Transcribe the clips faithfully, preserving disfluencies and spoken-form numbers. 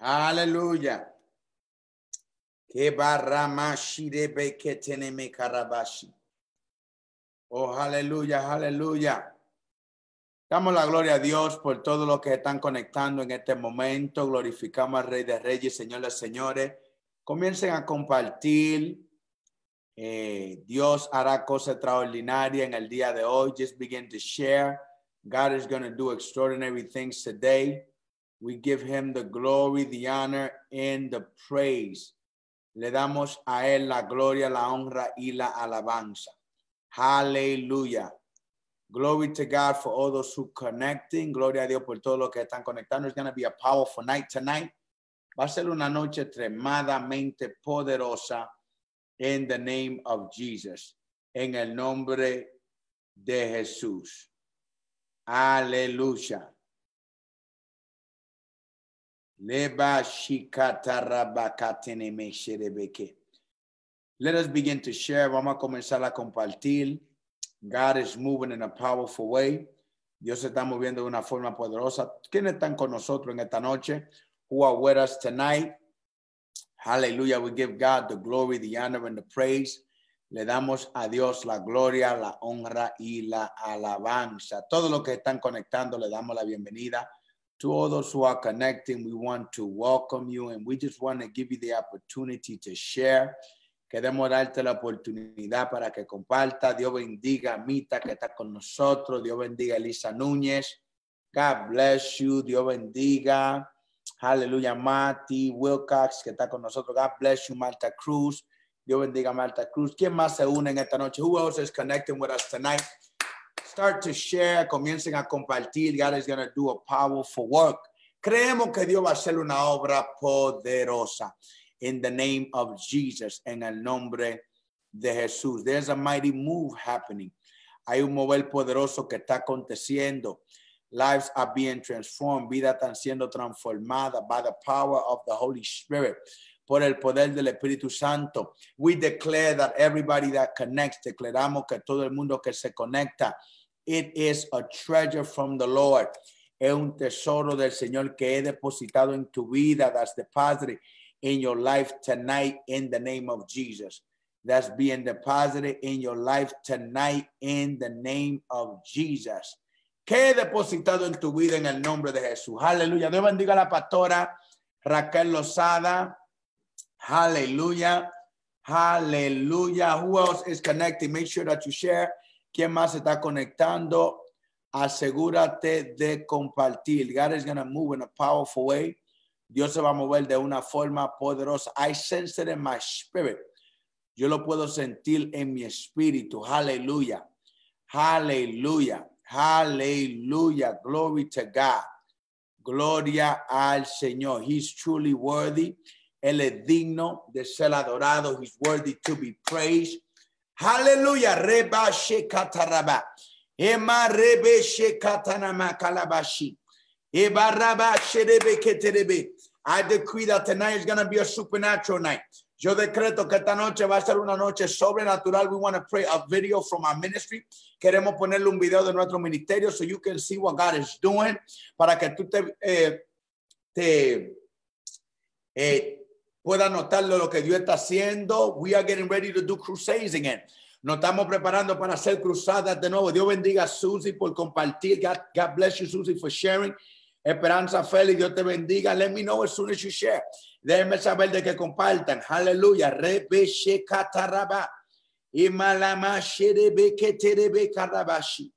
Aleluya. Que barramashi rebe que teneme carabashi. Oh, aleluya, aleluya. Damos la gloria a Dios por todos los que están conectando en este momento. Glorificamos al Rey de Reyes, Señor de Señores. Comiencen a compartir. Eh, Dios hará cosas extraordinarias en el día de hoy. Just begin to share. God is going to do extraordinary things today. We give him the glory, the honor, and the praise. Le damos a él la gloria, la honra y la alabanza. Hallelujah. Glory to God for all those who connecting. Gloria a Dios por todos los que están conectando. It's going to be a powerful night tonight. Va a ser una noche extremadamente poderosa in the name of Jesus. En el nombre de Jesús. Aleluya. Let us begin to share. Vamos a comenzar a compartir. God is moving in a powerful way. Dios se está moviendo de una forma poderosa. ¿Quiénes están con nosotros en esta noche? Who are with us tonight? Hallelujah. We give God the glory, the honor, and the praise. Le damos a Dios la gloria, la honra y la alabanza. Todos los que están conectando, le damos la bienvenida. To all those who are connecting, we want to welcome you and we just want to give you the opportunity to share. Queremos darte la oportunidad para que comparta. Dios bendiga a Mita que está con nosotros. Dios bendiga a Elisa Núñez. God bless you. Dios bendiga. Aleluya, Mati Wilcox que está con nosotros. God bless you, Marta Cruz. Dios bendiga a Marta Cruz. ¿Quién más se une en esta noche? Who else is connecting with us tonight? Start to share, comiencen a compartir. God is going to do a powerful work. Creemos que Dios va a hacer una obra poderosa. In the name of Jesus, en el nombre de Jesús. There's a mighty move happening. Hay un mover poderoso que está aconteciendo. Lives are being transformed. Vidas están siendo transformadas by the power of the Holy Spirit. Por el poder del Espíritu Santo. We declare that everybody that connects, declaramos que todo el mundo que se conecta, it is a treasure from the Lord. Es un tesoro del Señor que he depositado en tu vida, that's deposited in your life tonight in the name of Jesus. That's being deposited in your life tonight in the name of Jesus. Que he depositado en tu vida en el nombre de Jesús. Aleluya. Dios bendiga a la pastora Raquel Lozada. Hallelujah. Hallelujah. Who else is connecting? Make sure that you share. ¿Quién más se está conectando? Asegúrate de compartir. God is going to move in a powerful way. Dios se va a mover de una forma poderosa. I sense it in my spirit. Yo lo puedo sentir en mi espíritu. Hallelujah. Hallelujah. Hallelujah. Glory to God. Gloria al Señor. He's truly worthy. Él es digno de ser adorado. He's worthy to be praised. Hallelujah. Reba shekataraba. Ema rebe shekatanama kalabashi. Eba raba sherebe keterebe. I decree that tonight is going to be a supernatural night. Yo decreto que esta noche va a ser una noche sobrenatural. We want to play a video from our ministry. Queremos ponerle un video de nuestro ministerio so you can see what God is doing. Para que tú te... Eh, te eh, pueda notar lo que Dios está haciendo. We are getting ready to do crusades again. Nos estamos preparando para hacer cruzadas de nuevo. Dios bendiga a Susie por compartir. God, God bless you, Susie, for sharing. Esperanza Félix, Dios te bendiga. Let me know as soon as you share. Déjenme saber de que compartan. Aleluya. Rebeche kataraba. Imalamache rebeke terebe karabashi.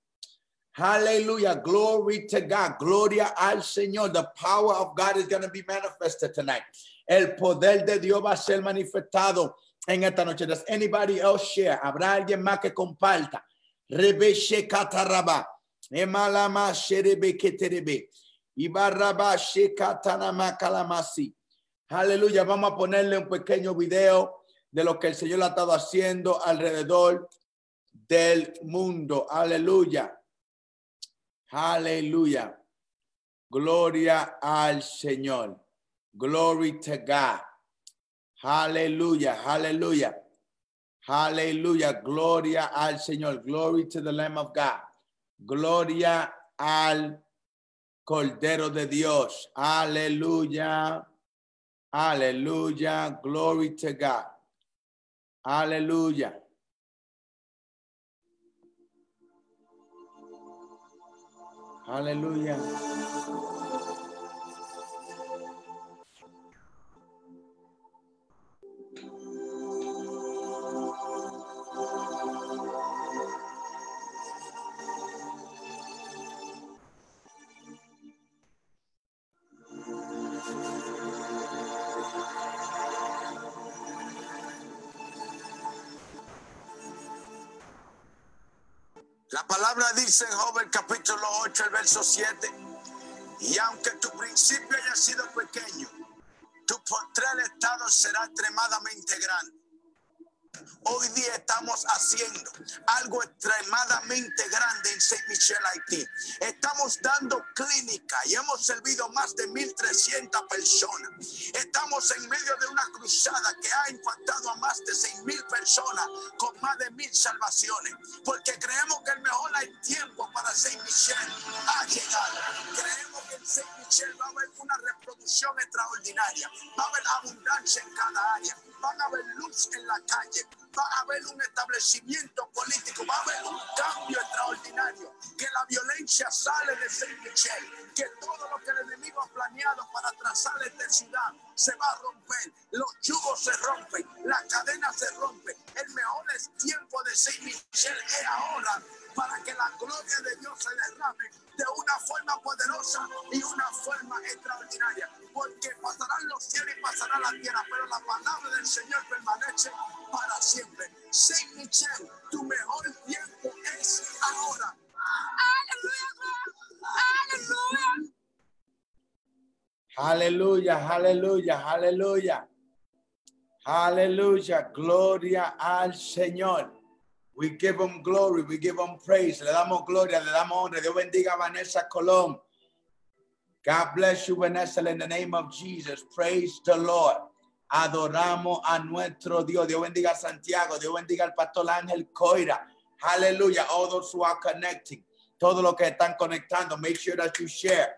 Hallelujah. Glory to God. Gloria al Señor. The power of God is going to be manifested tonight. El poder de Dios va a ser manifestado en esta noche. Does anybody else share? ¿Habrá alguien más que comparta? Rebeshe kataraba. Emalama sherebe keterebe. Ibaraba shekatanama kalamasi. Aleluya. Vamos a ponerle un pequeño video de lo que el Señor ha estado haciendo alrededor del mundo. Aleluya. Hallelujah. Gloria al Señor. Glory to God. Hallelujah. Hallelujah. Hallelujah. Gloria al Señor. Glory to the Lamb of God. Gloria al Cordero de Dios. Aleluya. Hallelujah. Glory to God. Hallelujah. Hallelujah. La palabra dice en Job el capítulo ocho, el verso siete, y aunque tu principio haya sido pequeño, tu postrer estado será extremadamente grande. Hoy día estamos haciendo algo extremadamente grande en Saint Michel, Haití. Estamos dando clínica y hemos servido más de mil trescientas personas. Estamos en medio de una cruzada que ha impactado a más de seis mil personas con más de mil salvaciones. Porque creemos que el mejor tiempo para Saint Michel ha llegado. Creemos que en Saint Michel va a haber una reproducción extraordinaria. Va a haber abundancia en cada área. Van a haber luz en la calle. Va a haber un establecimiento político, va a haber un cambio extraordinario, que la violencia sale de Saint Michel, que todo lo que el enemigo ha planeado para atrasar esta ciudad se va a romper, los yugos se rompen, las cadenas se rompen. El mejor tiempo de Saint Michel es ahora, para que la gloria de Dios se derrame de una forma poderosa y una forma extraordinaria, porque pasarán los cielos y pasará la tierra, pero la palabra del Señor permanece para siempre. Saint Michel, tu mejor tiempo es ahora. Aleluya, aleluya, aleluya, aleluya, aleluya, gloria al Señor. We give him glory, we give him praise. Le damos gloria, le damos honra. Dios bendiga a Vanessa Colón. God bless you, Vanessa, in the name of Jesus. Praise the Lord. Adoramos a nuestro Dios. Dios bendiga a Santiago. Dios bendiga al pastor Ángel Coira. Hallelujah. All those who are connecting. Todos los que están conectando. Make sure that you share.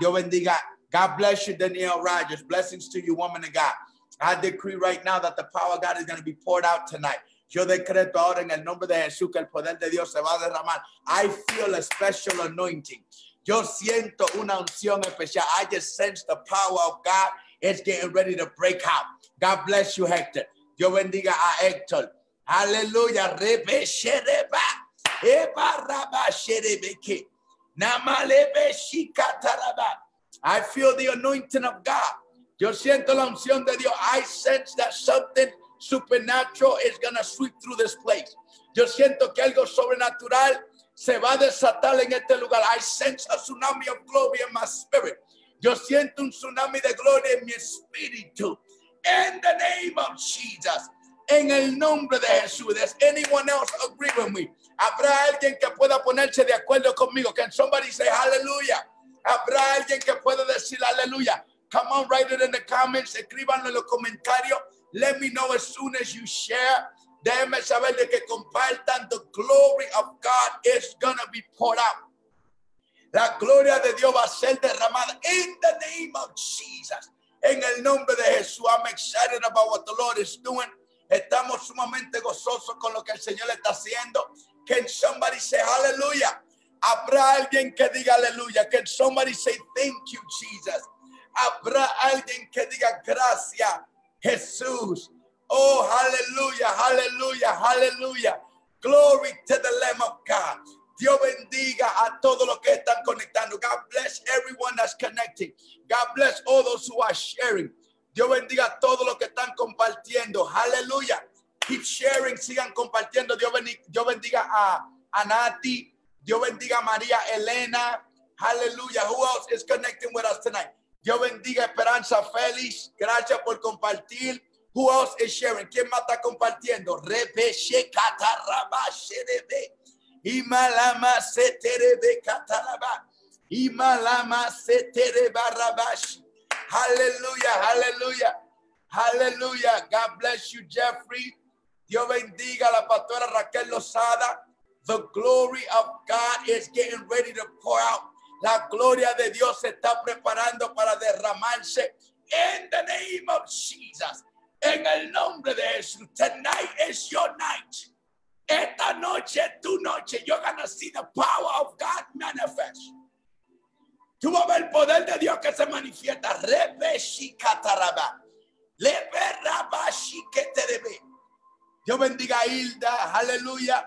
Dios bendiga. God bless you, Danielle Rogers. Blessings to you, woman of God. I decree right now that the power of God is going to be poured out tonight. Yo decreto ahora en el nombre de Jesús que el poder de Dios se va a derramar. I feel a special anointing. Yo siento una unción especial. I just sense the power of God. It's getting ready to break out. God bless you, Hector. Dios bendiga a Hector. Aleluya. I feel the anointing of God. Yo siento la unción de Dios. I sense that something supernatural is gonna sweep through this place. Yo siento que algo sobrenatural se va a desatar en este lugar. I sense a tsunami of glory in my spirit. Yo siento un tsunami de gloria en mi espíritu. In the name of Jesus. En el nombre de Jesús. Does anyone else agree with me? Habrá alguien que pueda ponerse de acuerdo conmigo. Can somebody say hallelujah? Habrá alguien que pueda decir aleluya. Come on, write it in the comments. Escríbanlo en los comentarios. Let me know as soon as you share. Déjenme saber de que compartan. The glory of God is going to be poured out. La gloria de Dios va a ser derramada. In the name of Jesus. En el nombre de Jesús. I'm excited about what the Lord is doing. Estamos sumamente gozosos con lo que el Señor está haciendo. Can somebody say hallelujah? Habrá alguien que diga aleluya. Can somebody say thank you, Jesus? Habrá alguien que diga gracias, Jesús. Oh, hallelujah, hallelujah, hallelujah. Glory to the Lamb of God. Dios bendiga a todos los que están conectando. God bless everyone that's connecting. God bless all those who are sharing. Dios bendiga a todos los que están compartiendo. Hallelujah. Keep sharing, sigan compartiendo. Dios bendiga, Dios bendiga a, a Nati. Dios bendiga a María Elena. Hallelujah. Who else is connecting with us tonight? Dios bendiga Esperanza Félix. Gracias por compartir. Who else is sharing? ¿Quién más está compartiendo? Rebeche Cataraba Serebe. Imalama Seterebe Cataraba. Imalama Setereba Rabashi. Hallelujah, hallelujah, hallelujah. God bless you, Jeffrey. Dios bendiga a la pastora Raquel Lozada. The glory of God is getting ready to pour out. La gloria de Dios se está preparando para derramarse in the name of Jesus. En el nombre de Jesús. Tonight is your night. Esta noche es tu noche. You're going to see the power of God manifest. Tú vas a ver el poder de Dios que se manifiesta. Rebeshikataraba. Leberabashiketerebe. Dios bendiga a Hilda. Aleluya.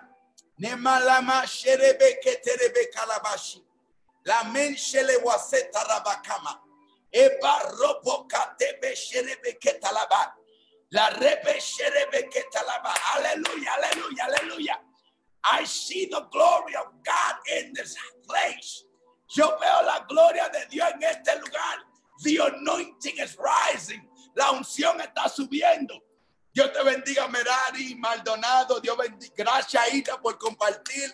Nemalama sherebe keterebe kalabashi. La menshele waseta rabakama. Eba robo katebe sherebe ketalaba. La rebe sherebe ketalaba. Aleluya, aleluya, aleluya. I see the glory of God in this place. Yo veo la gloria de Dios en este lugar. The anointing is rising. La unción está subiendo. Dios te bendiga, Merari, Maldonado. Dios bendiga. Gracias, Ida, por compartir.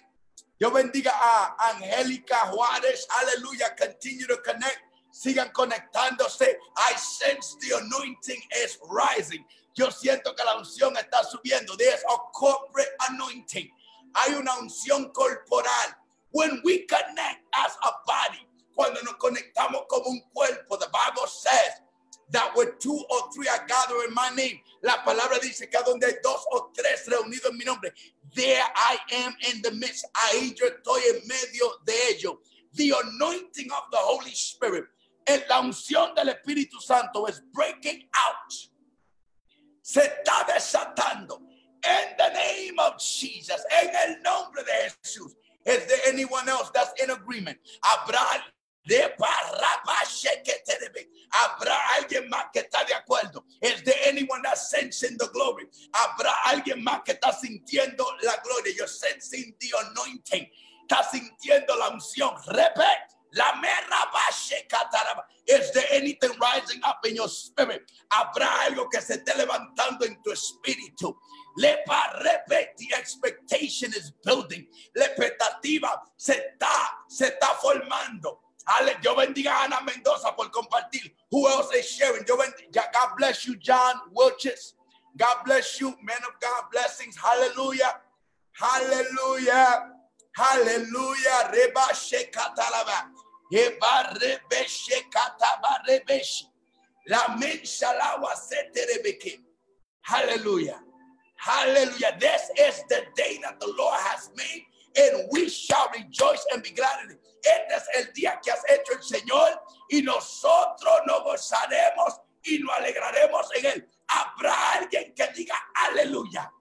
Dios bendiga a Angélica Juárez. Aleluya. Continue to connect. Sigan conectándose. I sense the anointing is rising. Yo siento que la unción está subiendo. There's a corporate anointing. Hay una unción corporal. When we connect as a body, cuando nos conectamos como un cuerpo, the Bible says that where two or three are gathered in my name. La palabra dice que donde hay dos o tres reunidos en mi nombre, there I am in the midst. Ahí yo estoy en medio de ellos. The anointing of the Holy Spirit. La unción del Espíritu Santo is breaking out. Se está desatando. In the name of Jesus. En el nombre de Jesús. Is there anyone else that's in agreement? Habrá de Habrá alguien más que está de acuerdo. Is there anyone that's sensing the glory? Habrá alguien más que está sintiendo la gloria. You're sensing the anointing. Está sintiendo la unción. Repete. La merra bashe cataraba. Is there anything rising up in your spirit? Habrá algo que se esté levantando en tu espíritu. Lepa repete. The expectation is building. La expectativa se está, se está formando. Ale, yo bendiga a Ana Mendoza por compartir. Who else is sharing? Yo bendiga. God bless you, John Wilches. God bless you, man of God. Blessings. Hallelujah. Hallelujah. Hallelujah. Reba shekatalaba. Eba rebe shekataba rebeshi. La mensha lawa sete rebeke. Hallelujah. Hallelujah. This is the day that the Lord has made, and we shall rejoice and be glad in it. Este es el día que has hecho el Señor, y nosotros nos gozaremos y nos alegraremos en él. Habrá alguien que diga aleluya.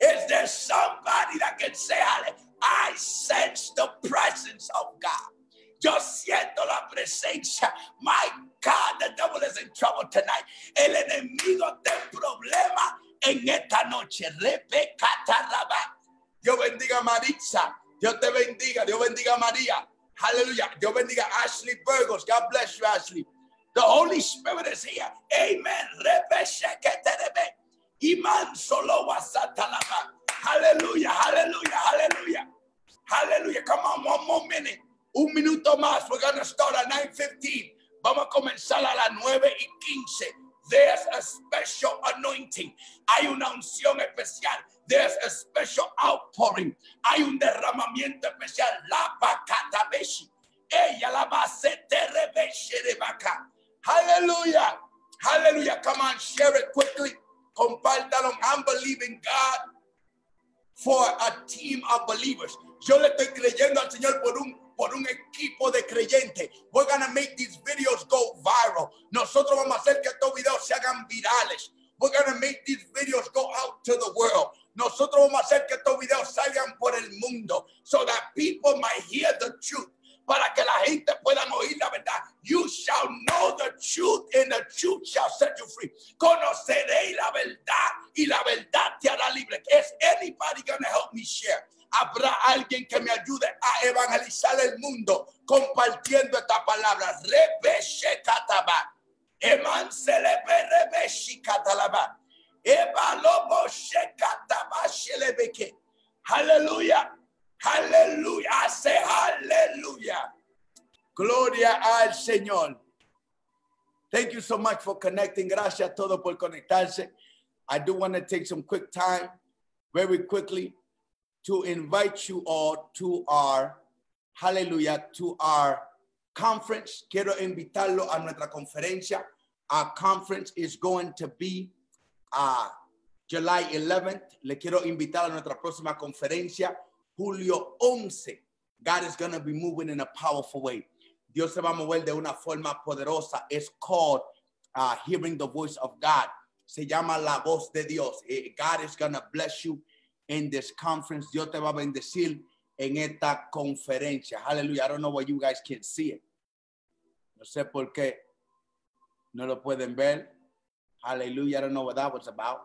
Is there somebody that can say aleluya? I sense the presence of God. Yo siento la presencia. My God, the devil is in trouble tonight. El enemigo tiene problema en esta noche. Rebeca Tarraba. Dios bendiga a Maritza. Dios te bendiga. Dios bendiga a María. Hallelujah. Dios bendiga a Ashley Burgos. God bless you, Ashley. The Holy Spirit is here. Amen. Hallelujah. Hallelujah. Hallelujah. Hallelujah. Come on. One more minute. Un minuto más. We're going to start at nine fifteen. Vamos a comenzar a las nueve y quince. There's a special anointing. Hay una unción especial. There's a special outpouring. Hay un derramamiento especial. La bacatabeshi. Ella la basete rebeshi rebaca. Hallelujah. Hallelujah. Come on, share it quickly. Compártalo. I'm believing God for a team of believers. Yo le estoy creyendo al Señor por un por un equipo de creyentes. We're going to make these videos go viral. Nosotros vamos a hacer que estos videos se hagan virales. We're going to make these videos go out to the world. Nosotros vamos a hacer que estos videos salgan por el mundo. So that people might hear the truth. Para que la gente pueda oír la verdad. You shall know the truth and the truth shall set you free. Conoceréis la verdad y la verdad te hará libre. Is anybody going to help me share? Habrá alguien que me ayude a evangelizar el mundo compartiendo esta palabra. Rebeche Kataba. Emancelebe Rebeche Katalaba. Ebalobo Shekataba Shelebeke. Aleluya. Aleluya. Hace aleluya. Gloria al Señor. Thank you so much for connecting. Gracias a todos por conectarse. I do want to take some quick time, very quickly, to invite you all to our, hallelujah, to our conference. Quiero invitarlo a nuestra conferencia. Our conference is going to be uh, July eleventh. Le quiero invitar a nuestra próxima conferencia, julio once. God is going to be moving in a powerful way. Dios se va a mover de una forma poderosa. It's called uh, Hearing the Voice of God. Se llama La Voz de Dios. God is going to bless you in this conference. Dios te va a bendecir en esta conferencia. Hallelujah. I don't know why you guys can't see it. No sé por qué no lo pueden ver. Hallelujah. I don't know what that was about.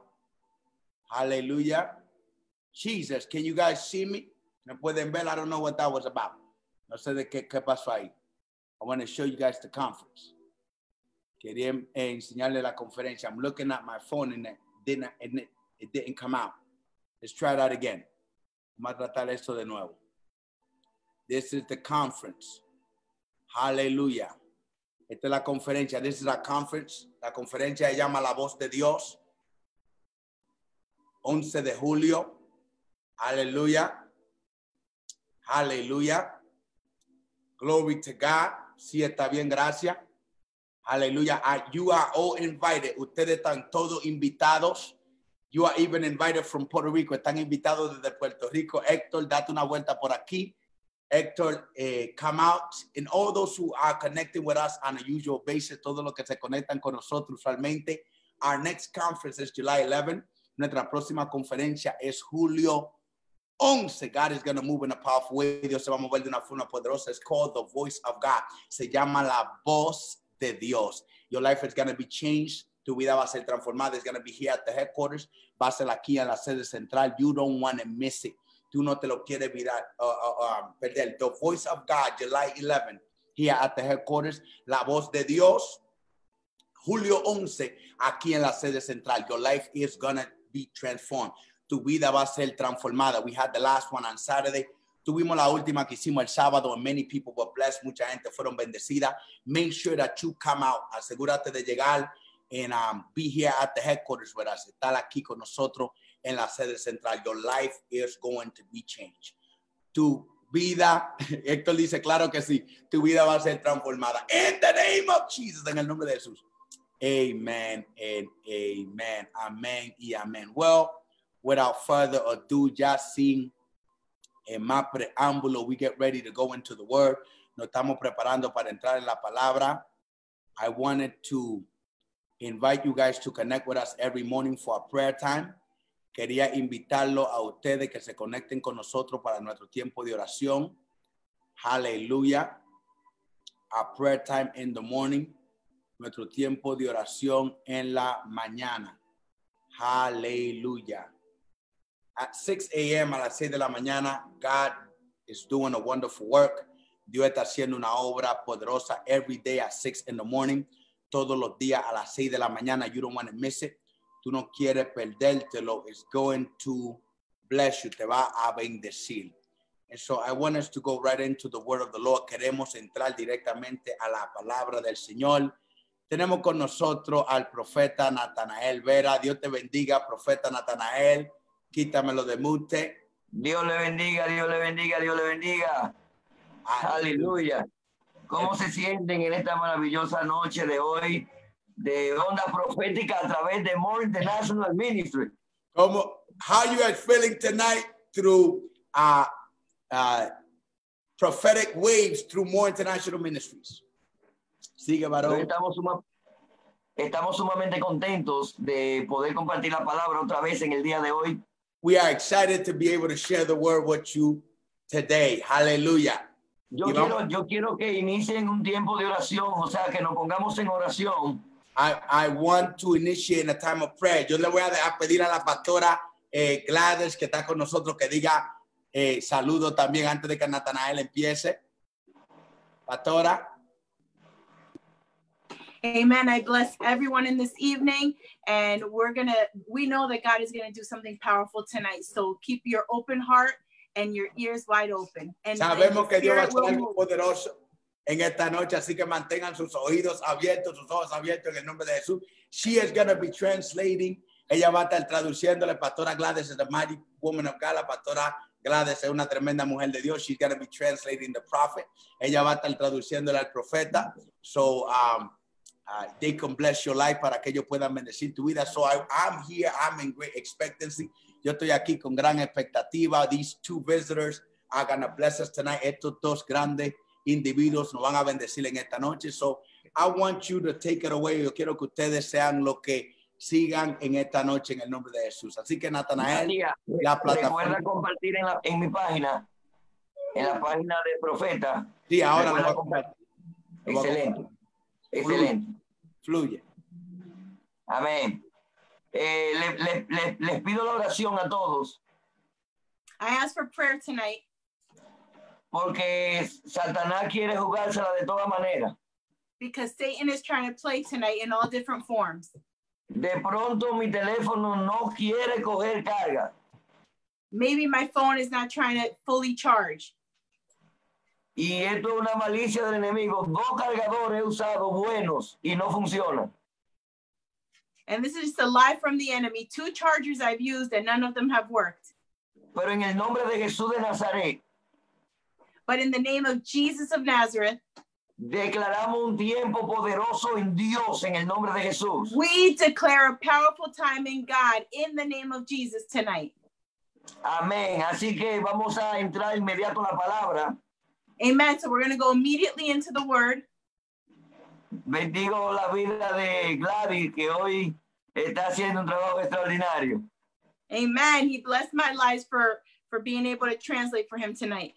Hallelujah. Jesus, can you guys see me? No pueden ver. I don't know what that was about. No sé de qué, qué pasó ahí. I want to show you guys the conference. Quería enseñarle la conferencia. I'm looking at my phone and it didn't, it, it didn't come out. Let's try that again. Vamos a tratar esto de nuevo. This is the conference. Hallelujah. Esta es la conferencia. This is our conference. La conferencia se llama La Voz de Dios. once de julio. Hallelujah. Hallelujah. Glory to God. Sí, está bien, gracias. Hallelujah. You are all invited. Ustedes están todos invitados. You are even invited from Puerto Rico. Están invitados desde Puerto Rico. Héctor, date una vuelta por aquí. Héctor, eh, come out. And all those who are connected with us on a usual basis, todos los que se conectan con nosotros usualmente. Our next conference is July eleventh. Nuestra próxima conferencia es julio once. God is going to move in a powerful way. Dios se va a mover de una forma poderosa. It's called The Voice of God. Se llama La Voz de Dios. Your life is going to be changed. Tu vida va a ser transformada. It's going to be here at the headquarters. Va a ser aquí en la sede central. You don't want to miss it. Tú no te lo quieres mirar, uh, uh, uh, perder. The Voice of God, July eleventh, here at the headquarters. La Voz de Dios, julio once, aquí en la sede central. Your life is going to be transformed. Tu vida va a ser transformada. We had the last one on Saturday. Tuvimos la última que hicimos el sábado, and many people were blessed. Mucha gente fueron bendecidas. Make sure that you come out. Asegúrate de llegar. And um, be here at the headquarters with us. Estar aquí con nosotros en la sede central. Your life is going to be changed. Tu vida, Héctor dice, claro que sí. Tu vida va a ser transformada. In the name of Jesus. En el nombre de Jesús. Amen and amen. Amén y amén. Well, without further ado, ya sin eh, más preámbulo, we get ready to go into the word. Nos estamos preparando para entrar en la palabra. I wanted to invite you guys to connect with us every morning for our prayer time. Quería invitarlo a ustedes que se conecten con nosotros para nuestro tiempo de oración. Hallelujah. Our prayer time in the morning. Nuestro tiempo de oración en la mañana. Hallelujah. At six a m a las seis de la mañana, God is doing a wonderful work. Dios está haciendo una obra poderosa every day at six in the morning. Todos los días a las seis de la mañana. You don't want to miss it. Tú no quieres perdértelo. It's going to bless you. Te va a bendecir. And so I want us to go right into the word of the Lord. Queremos entrar directamente a la palabra del Señor. Tenemos con nosotros al profeta Nathanael Veras. Dios te bendiga, profeta Nathanael. Quítamelo de mute. Dios le bendiga, Dios le bendiga, Dios le bendiga. Aleluya. ¿Cómo se sienten en esta maravillosa noche de hoy de onda profética a través de More International Ministries? ¿Cómo? How you are feeling tonight through uh, uh, prophetic waves through More International Ministries? Sigue, varón. Estamos, suma, estamos sumamente contentos de poder compartir la palabra otra vez en el día de hoy. We are excited to be able to share the word with you today. Hallelujah. Yo quiero, yo quiero que inicien un tiempo de oración, o sea, que nos pongamos en oración. I, I want to initiate a time of prayer. Yo le voy a pedir a la pastora eh, Gladys, que está con nosotros, que diga eh, saludo también antes de que Nathanael empiece. Pastora. Amen. I bless everyone in this evening, and we're going to, we know that God is going to do something powerful tonight, so keep your open heart and your ears wide open. And sabemos que Dios va a hacer algo poderoso en esta noche, así que mantengan sus oídos abiertos, sus ojos abiertos en el nombre de Jesús. She is going to be translating. Ella va a estar traduciendo. La pastora Gladys is a mighty woman of God. La pastora Gladys es una tremenda mujer de Dios. She's going to be translating the prophet. Ella va a estar traduciéndole al profeta. So, um, Uh, they can bless your life, para que ellos puedan bendecir tu vida. So I, I'm here, I'm in great expectancy. Yo estoy aquí con gran expectativa. These two visitors are gonna bless us tonight. Estos dos grandes individuos nos van a bendecir en esta noche. So I want you to take it away. Yo quiero que ustedes sean lo que sigan en esta noche en el nombre de Jesús. Así que Nathanael, la plataforma. Recuerda compartir en, la, en mi página, en la página de Profeta. Sí, ahora lo voy a compartir. Excelente. Excelente. Fluye. Amén. Eh, le, le, le, les pido la oración a todos. I ask for prayer tonight. Porque Satanás quiere jugársela de toda manera. Because Satan is trying to play tonight in all different forms. De pronto mi teléfono no quiere coger carga. Maybe my phone is not trying to fully charge. Y esto es una malicia del enemigo. Dos cargadores he usado buenos y no funcionan. And this is just a lie from the enemy. Two chargers I've used and none of them have worked. Pero en el nombre de Jesús de Nazaret. But in the name of Jesus of Nazareth. Declaramos un tiempo poderoso en Dios en el nombre de Jesús. We declare a powerful time in God in the name of Jesus tonight. Amén. Así que vamos a entrar inmediato a la palabra. Amen. So we're going to go immediately into the word. Bendigo la vida de Gladys, que hoy está haciendo un trabajo extraordinario. Amen. He blessed my life for, for being able to translate for him tonight.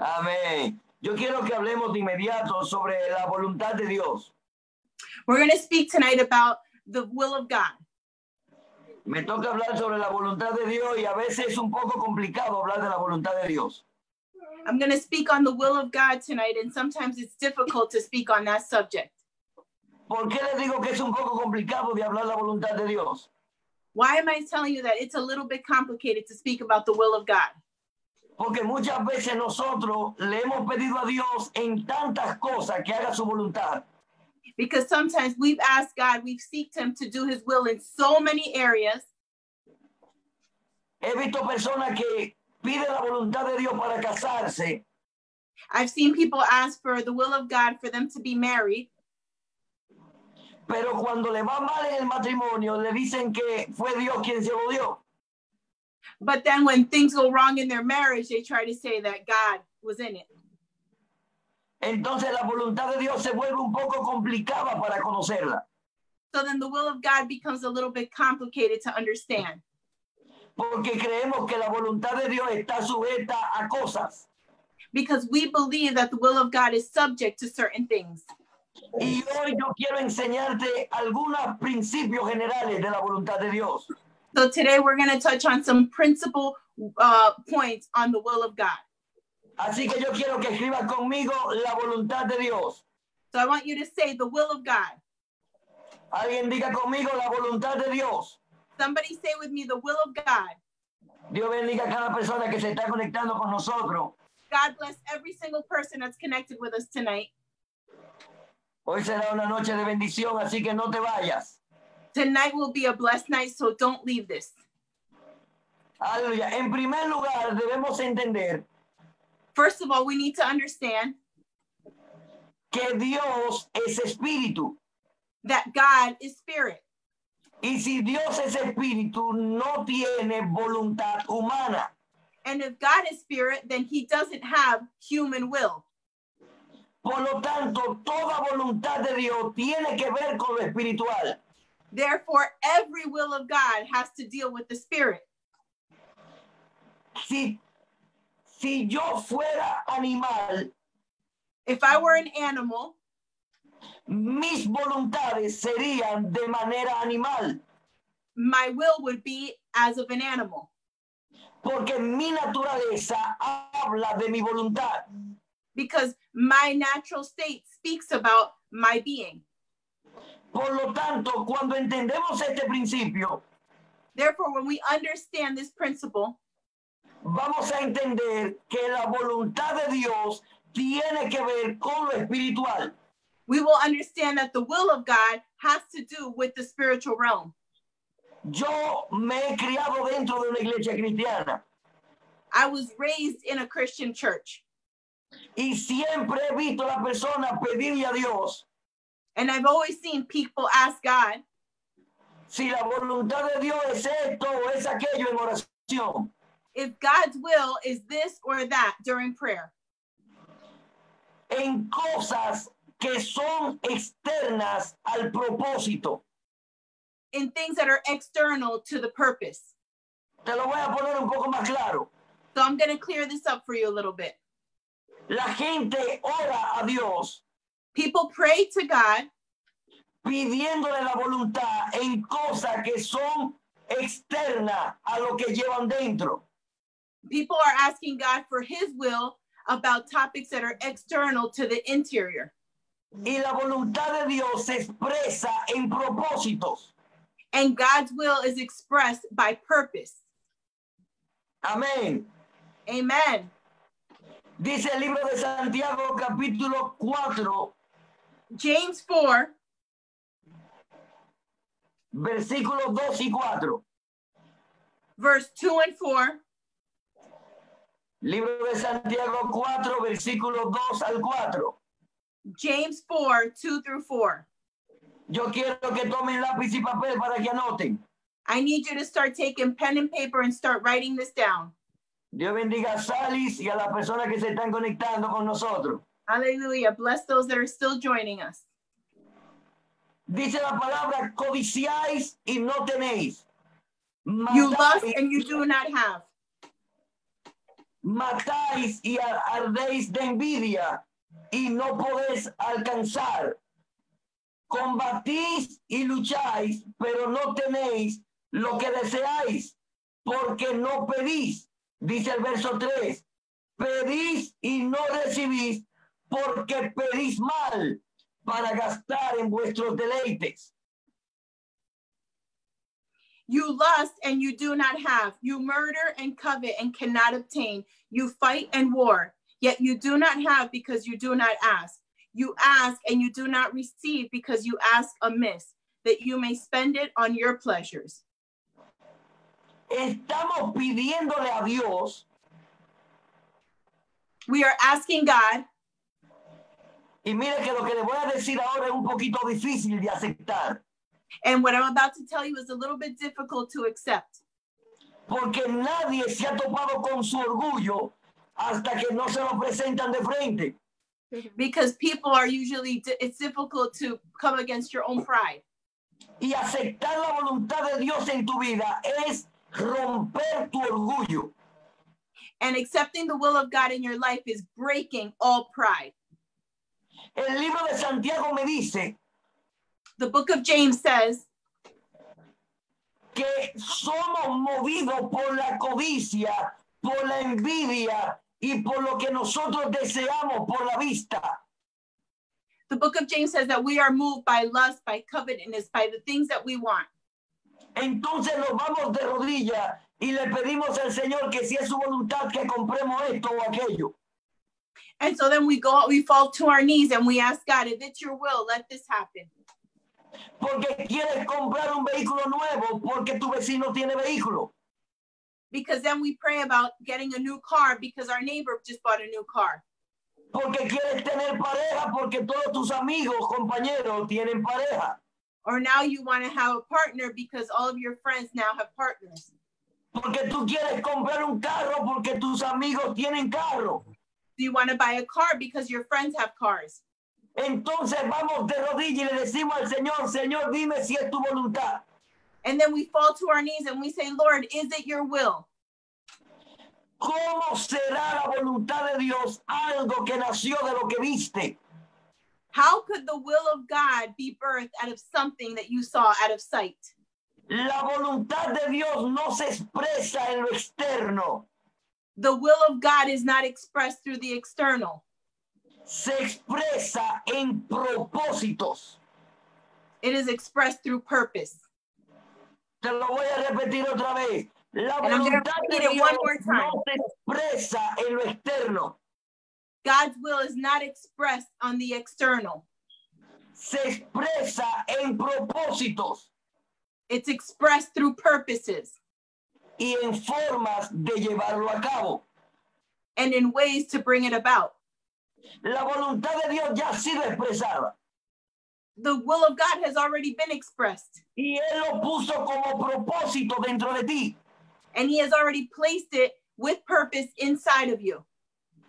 Amén. Yo quiero que hablemos de inmediato sobre la voluntad de Dios. We're going to speak tonight about the will of God. Me toca hablar sobre la voluntad de Dios y a veces es un poco complicado hablar de la voluntad de Dios. I'm going to speak on the will of God tonight, and sometimes it's difficult to speak on that subject. ¿Por qué les digo que es un poco complicado de hablar la voluntad de Dios? Why am I telling you that it's a little bit complicated to speak about the will of God? Porque muchas veces nosotros le hemos pedido a Dios en tantas cosas que haga su voluntad. Because sometimes we've asked God, we've seeked him to do his will in so many areas. He visto personas que pide la voluntad de Dios para casarse. I've seen people ask for the will of God for them to be married. Pero cuando le va mal en el matrimonio, le dicen que fue Dios quien se lo dio. But then when things go wrong in their marriage, they try to say that God was in it. Entonces la voluntad de Dios se vuelve un poco complicada para conocerla. So then the will of God becomes a little bit complicated to understand. Porque creemos que la voluntad de Dios está sujeta a cosas. Because we believe that the will of God is subject to certain things. Y hoy yo quiero enseñarte algunos principios generales de la voluntad de Dios. So today we're going to touch on some principal uh, points on the will of God. Así que yo quiero que escribas conmigo la voluntad de Dios. So I want you to say the will of God. Alguien diga conmigo la voluntad de Dios. Somebody say with me the will of God. Dios bendiga a cada persona que se está conectando con nosotros. God bless every single person that's connected with us tonight. Hoy será una noche de bendición, así que no te vayas. Tonight will be a blessed night, so don't leave this. Aleluya. En primer lugar, debemos entender. First of all, we need to understand que Dios es espíritu. That God is spirit. Y si Dios es espíritu, no tiene voluntad humana. And if God is spirit, then he doesn't have human will. Por lo tanto, toda voluntad de Dios tiene que ver con lo espiritual. Therefore, every will of God has to deal with the spirit. Si, si yo fuera animal, if I were an animal, mis voluntades serían de manera animal. My will would be as of an animal. Porque mi naturaleza habla de mi voluntad. Because my natural state speaks about my being. Por lo tanto, cuando entendemos este principio, therefore, when we understand this principle, vamos a entender que la voluntad de Dios tiene que ver con lo espiritual. We will understand that the will of God has to do with the spiritual realm. Yo me he criado dentro de una iglesia cristiana. I was raised in a Christian church. Y siempre he visto a la persona pedirle a Dios. And I've always seen people ask God, si la voluntad de Dios es esto o es aquello en oración. If God's will is this or that during prayer. En cosas que son externas al propósito. In things that are external to the purpose. Te lo voy a poner un poco más claro. So I'm going to clear this up for you a little bit. La gente ora a Dios. People pray to God. Pidiéndole la voluntad en cosas que son externas a lo que llevan dentro. People are asking God for his will about topics that are external to the interior. Y la voluntad de Dios se expresa en propósitos. And God's will is expressed by purpose. Amén. Amen. Dice el libro de Santiago, capítulo cuatro. James four. Versículos dos y cuatro. Verse two and four. Libro de Santiago cuatro, versículos dos al cuatro. James four, two through four. Yo quiero que tomen lápiz y papel para que anoten. I need you to start taking pen and paper and start writing this down. Dios bendiga a Salis y a las personas que se están conectando con nosotros. Hallelujah. Bless those that are still joining us. Dice la palabra, codiciáis y no tenéis. Matáis, you lust and you do not have. Matáis y ardéis de envidia y no podéis alcanzar. Combatís y lucháis, pero no tenéis lo que deseáis, porque no pedís. Dice el verso tres, pedís y no recibís, porque pedís mal, para gastar en vuestros deleites. You lust and you do not have. You murder and covet and cannot obtain. You fight and war, yet you do not have because you do not ask. You ask and you do not receive because you ask amiss, that you may spend it on your pleasures. Estamos pidiéndole a Dios. We are asking God. Y mire que lo que le voy a decir ahora es un poquito difícil de aceptar. And what I'm about to tell you is a little bit difficult to accept. Porque nadie se ha topado con su orgullo hasta que no se lo presentan de frente. Because people are usually, it's difficult to come against your own pride. Y aceptar la voluntad de Dios en tu vida es romper tu orgullo. And accepting the will of God in your life is breaking all pride. El libro de Santiago me dice, the book of James says, que somos movidos por la codicia, por la envidia y por lo que nosotros deseamos por la vista. The book of James says that we are moved by lust, by covetousness, by the things that we want. Entonces nos vamos de rodillas y le pedimos al Señor que si es su voluntad que compremos esto o aquello. And so then we go, we fall to our knees and we ask God, if it's your will, let this happen. Porque quieres comprar un vehículo nuevo porque tu vecino tiene vehículo. Because then we pray about getting a new car because our neighbor just bought a new car. Porque quieres tener pareja porque todos tus amigos, compañeros tienen pareja. Or now you want to have a partner because all of your friends now have partners. Porque tú quieres comprar un carro porque tus amigos tienen carro. You want to buy a car because your friends have cars. Entonces vamos de rodillas y le decimos al Señor, Señor, dime si es tu voluntad. And then we fall to our knees and we say, Lord, is it your will? ¿Cómo será la voluntad de Dios algo que nació de lo que viste? How could the will of God be birthed out of something that you saw out of sight? La voluntad de Dios no se expresa en lo externo. The will of God is not expressed through the external. Se expresa en propósitos. It is expressed through purpose. Te lo voy a repetir otra vez. La and voluntad de Dios one more time. No se expresa en lo externo. God's will is not expressed on the external. Se expresa en propósitos. It's expressed through purposes. Y en formas de llevarlo a cabo. And in ways to bring it about. La voluntad de Dios ya ha sido expresada. The will of God has already been expressed. Y él lo puso como propósito dentro de ti. And he has already placed it with purpose inside of you.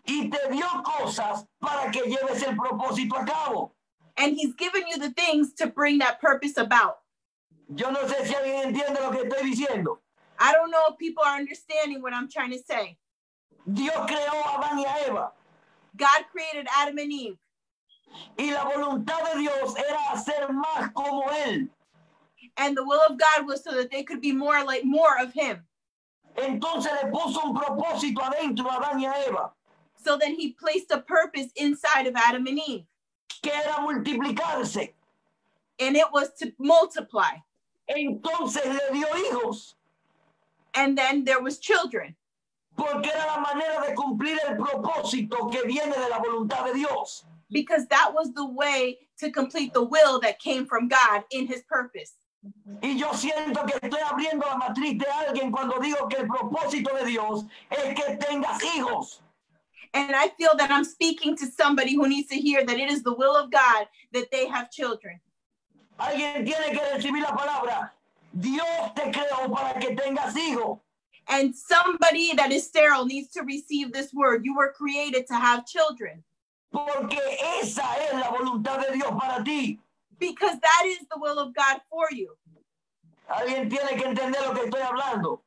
Y te dio cosas para que lleves el propósito a cabo. And he's given you the things to bring that purpose about. Yo no sé si alguien entiende lo que estoy diciendo. I don't know if people are understanding what I'm trying to say. Dios creó a Adán y a Eva. God created Adam and Eve. Y la voluntad de Dios era hacer más como él. And the will of God was so that they could be more like more of him. Entonces le puso un propósito adentro a Adán y a Eva. So then he placed a purpose inside of Adam and Eve. Que era multiplicarse. And it was to multiply. Entonces le dio hijos. And then there was children. Porque era la manera de cumplir el propósito que viene de la voluntad de Dios. Because that was the way to complete the will that came from God in his purpose. Y yo siento que estoy abriendo la matriz de alguien cuando digo que el propósito de Dios es que tengas hijos. And I feel that I'm speaking to somebody who needs to hear that it is the will of God that they have children. Alguien tiene que recibir la palabra. Dios te creó para que tengas hijos. And somebody that is sterile needs to receive this word. You were created to have children. Porque esa es la voluntad de Dios para ti. Because that is the will of God for you. Alguien tiene que entender lo que estoy hablando.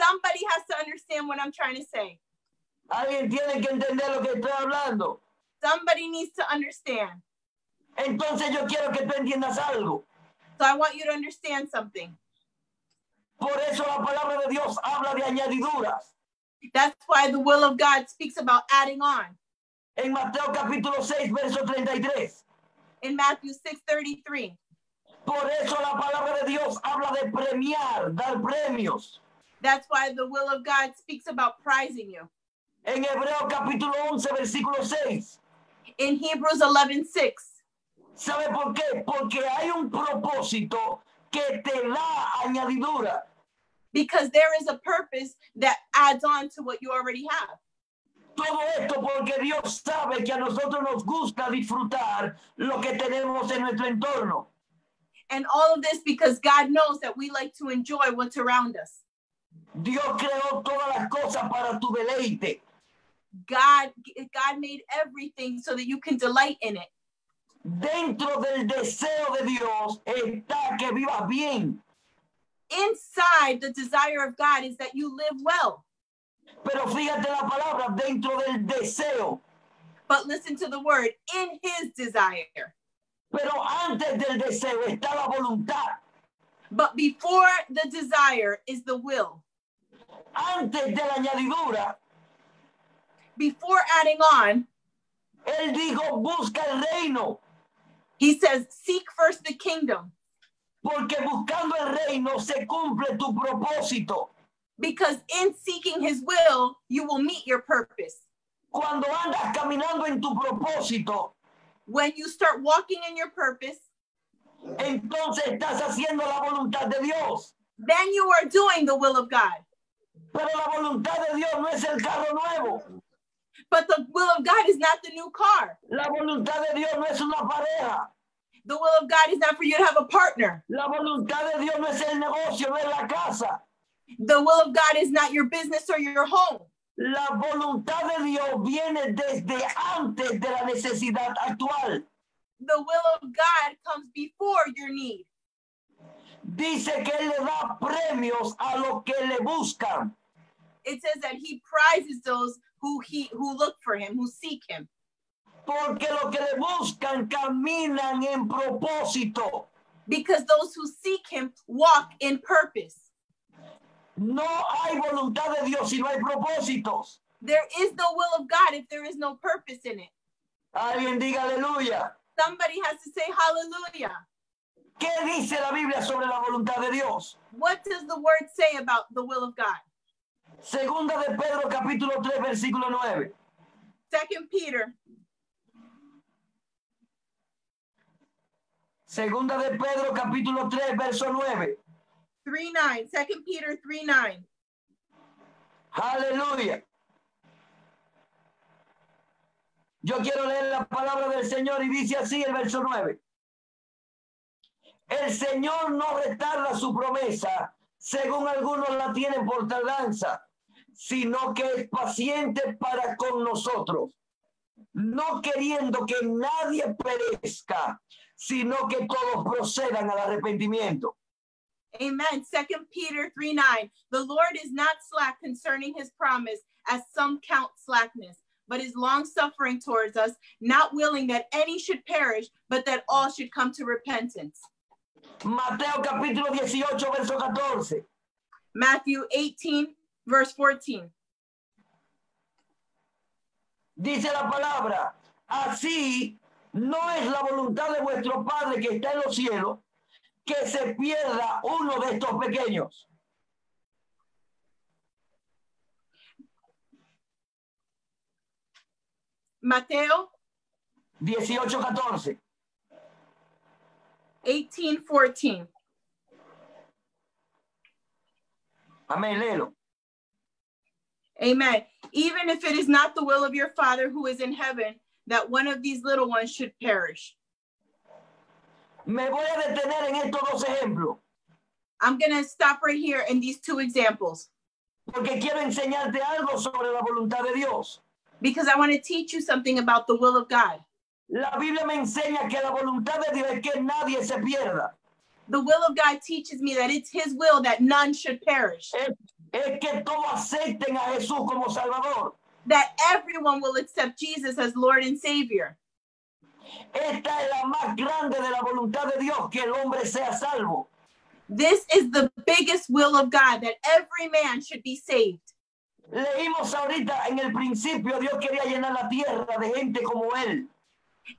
Somebody has to understand what I'm trying to say. Alguien tiene que entender lo que estoy hablando. Somebody needs to understand. Entonces yo quiero que tú entiendas algo. So I want you to understand something. Por eso la palabra de Dios habla de añadiduras. That's why the will of God speaks about adding on. En Mateo capítulo seis, verso treinta y tres. In Matthew six thirty-three. Por eso la palabra de Dios habla de premiar, dar premios. That's why the will of God speaks about prizing you. En Hebreo capítulo once, versículo seis. In Hebrews eleven six. ¿Sabe por qué? Porque hay un propósito que te da añadidura. Because there is a purpose that adds on to what you already have. Todo esto porque Dios sabe que a nosotros nos gusta disfrutar lo que tenemos en nuestro entorno. And all of this because God knows that we like to enjoy what's around us. Dios creó todas las cosas para tu deleite. God, God made everything so that you can delight in it. Dentro del deseo de Dios está que vivas bien. Inside the desire of God is that you live well. Pero fíjate la palabra, dentro del deseo. But listen to the word, in his desire. Pero antes del deseo está la voluntad. But before the desire is the will. Antes de la añadidura. Before adding on. Él dijo, busca el reino. He says, seek first the kingdom. Porque buscando el reino se cumple tu propósito. Because in seeking his will, you will meet your purpose. Cuando andas caminando en tu propósito, when you start walking in your purpose, entonces estás haciendo la voluntad de Dios. Then you are doing the will of God. Pero la voluntad de Dios no es el carro nuevo. But the will of God is not the new car. La voluntad de Dios no es una pareja. The will of God is not for you to have a partner. La voluntad de Dios no es el negocio, no es la casa. The will of God is not your business or your home. La voluntad de Dios viene desde antes de la necesidad actual. The will of God comes before your need. Dice que él le da premios a los que le buscan. It says that he prizes those who he who look for him, who seek him. Porque los que le buscan caminan en propósito. Because those who seek him walk in purpose. No hay voluntad de Dios si no hay propósitos. There is no will of God if there is no purpose in it. Alguien diga aleluya. Somebody has to say hallelujah. ¿Qué dice la Biblia sobre la voluntad de Dios? What does the word say about the will of God? Segunda de Pedro capítulo tres versículo nueve. Second Peter. Segunda de Pedro capítulo tres verso nueve. three nine, Second Peter three nine. Aleluya. Yo quiero leer la palabra del Señor y dice así el verso nueve. El Señor no retarda su promesa, según algunos la tienen por tardanza, sino que es paciente para con nosotros, no queriendo que nadie perezca, sino que todos procedan al arrepentimiento. Amen. Second Peter three nine. The Lord is not slack concerning his promise, as some count slackness, but is long-suffering towards us, not willing that any should perish, but that all should come to repentance. Mateo capítulo dieciocho, verso catorce. Matthew eighteen, verse fourteen. Dice la palabra, así no es la voluntad de vuestro Padre que está en los cielos, que se pierda uno de estos pequeños. Mateo dieciocho catorce. eighteen fourteen. Amén, léelo. Amen. Even if it is not the will of your Father who is in heaven, that one of these little ones should perish. Me voy a detener en estos dos ejemplos. I'm going to stop right here in these two examples. Porque quiero enseñarte algo sobre la voluntad de Dios. Because I want to teach you something about the will of God. La Biblia me enseña que la voluntad de Dios es que nadie se pierda. The will of God teaches me that it's his will that none should perish. Es, es que todos acepten a Jesús como Salvador. That everyone will accept Jesus as Lord and Savior. Esta es la más grande de la voluntad de Dios, que el hombre sea salvo. This is the biggest will of God, that every man should be saved. Leímos ahorita en el principio, Dios quería llenar la tierra de gente como él.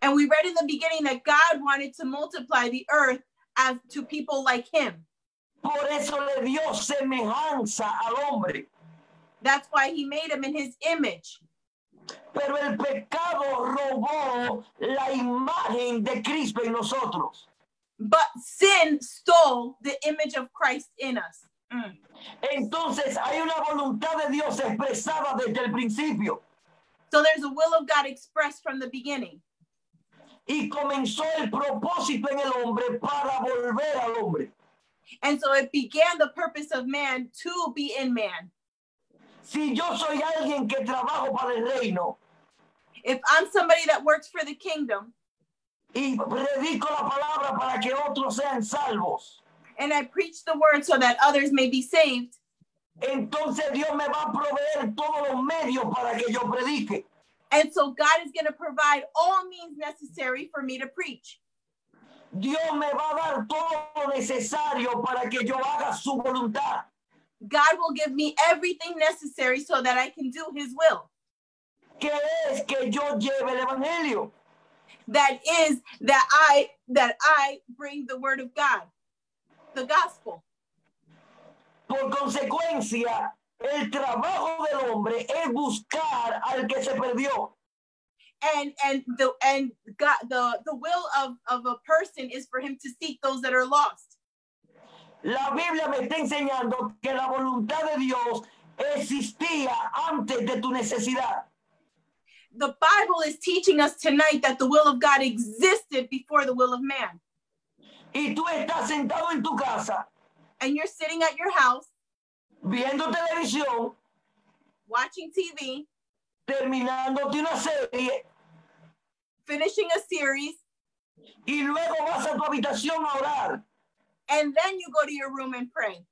And we read in the beginning that God wanted to multiply the earth as to people like him. Por eso le dio semejanza al hombre. That's why he made him in his image. Pero el pecado robó la imagen de Cristo en nosotros. But sin stole the image of Christ in us. Mm. Entonces hay una voluntad de Dios expresada desde el principio. So there's a will of God expressed from the beginning. Y comenzó el propósito en el hombre para volver al hombre. And so it began the purpose of man to be in man. Si yo soy alguien que trabajo para el reino, if I'm somebody that works for the kingdom, y predico la palabra para que otros sean salvos, and I preach the word so that others may be saved, entonces Dios me va a proveer todos los medios para que yo predique. And so God is going to provide all means necessary for me to preach. Dios me va a dar todo lo necesario para que yo haga su voluntad. God will give me everything necessary so that I can do his will. ¿Qué es que yo lleve el evangelio? That is that I that I bring the word of God, the gospel. Por consecuencia, el trabajo del hombre es buscar al que se perdió. And and the and God, the the will of of a person is for him to seek those that are lost. La Biblia me está enseñando que la voluntad de Dios existía antes de tu necesidad. The Bible is teaching us tonight that the will of God existed before the will of man. Y tú estás sentado en tu casa. And you're sitting at your house. Viendo televisión. Watching T V. Terminándote una serie. Finishing a series. Y luego vas a tu habitación a orar. And then you go to your room and pray.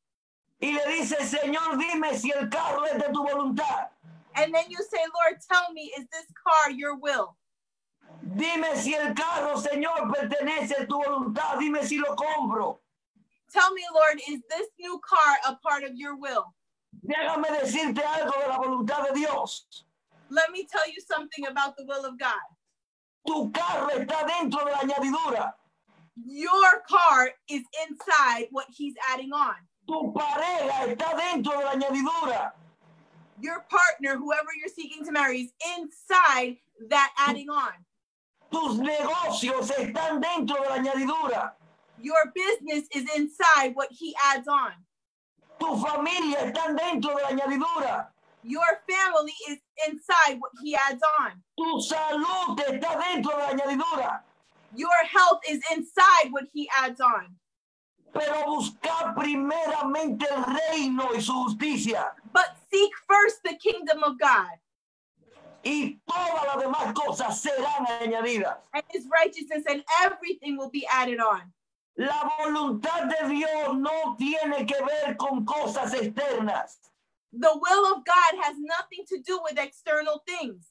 Y le dice, Señor, dime si el carro es de tu voluntad. And then you say, Lord, tell me, is this car your will? Dime si el carro, Señor, pertenece a tu voluntad. Dime si lo compro. Tell me, Lord, is this new car a part of your will? Déjame decirte algo de la voluntad de Dios. Let me tell you something about the will of God. Tu carro está dentro de la añadidura. Your car is inside what he's adding on. Tu pareja está dentro de la añadidura. Your partner, whoever you're seeking to marry, is inside that adding on. Tus negocios están dentro de la añadidura. Your business is inside what he adds on. Tu familia está dentro de la añadidura. Your family is inside what he adds on. Tu salud está dentro de la añadidura. Your health is inside what he adds on. Pero buscad primeramente el reino y su justicia. But seek first the kingdom of God. Y todas las demás cosas serán añadidas. And his righteousness and everything will be added on. La voluntad de Dios no tiene que ver con cosas externas. The will of God has nothing to do with external things.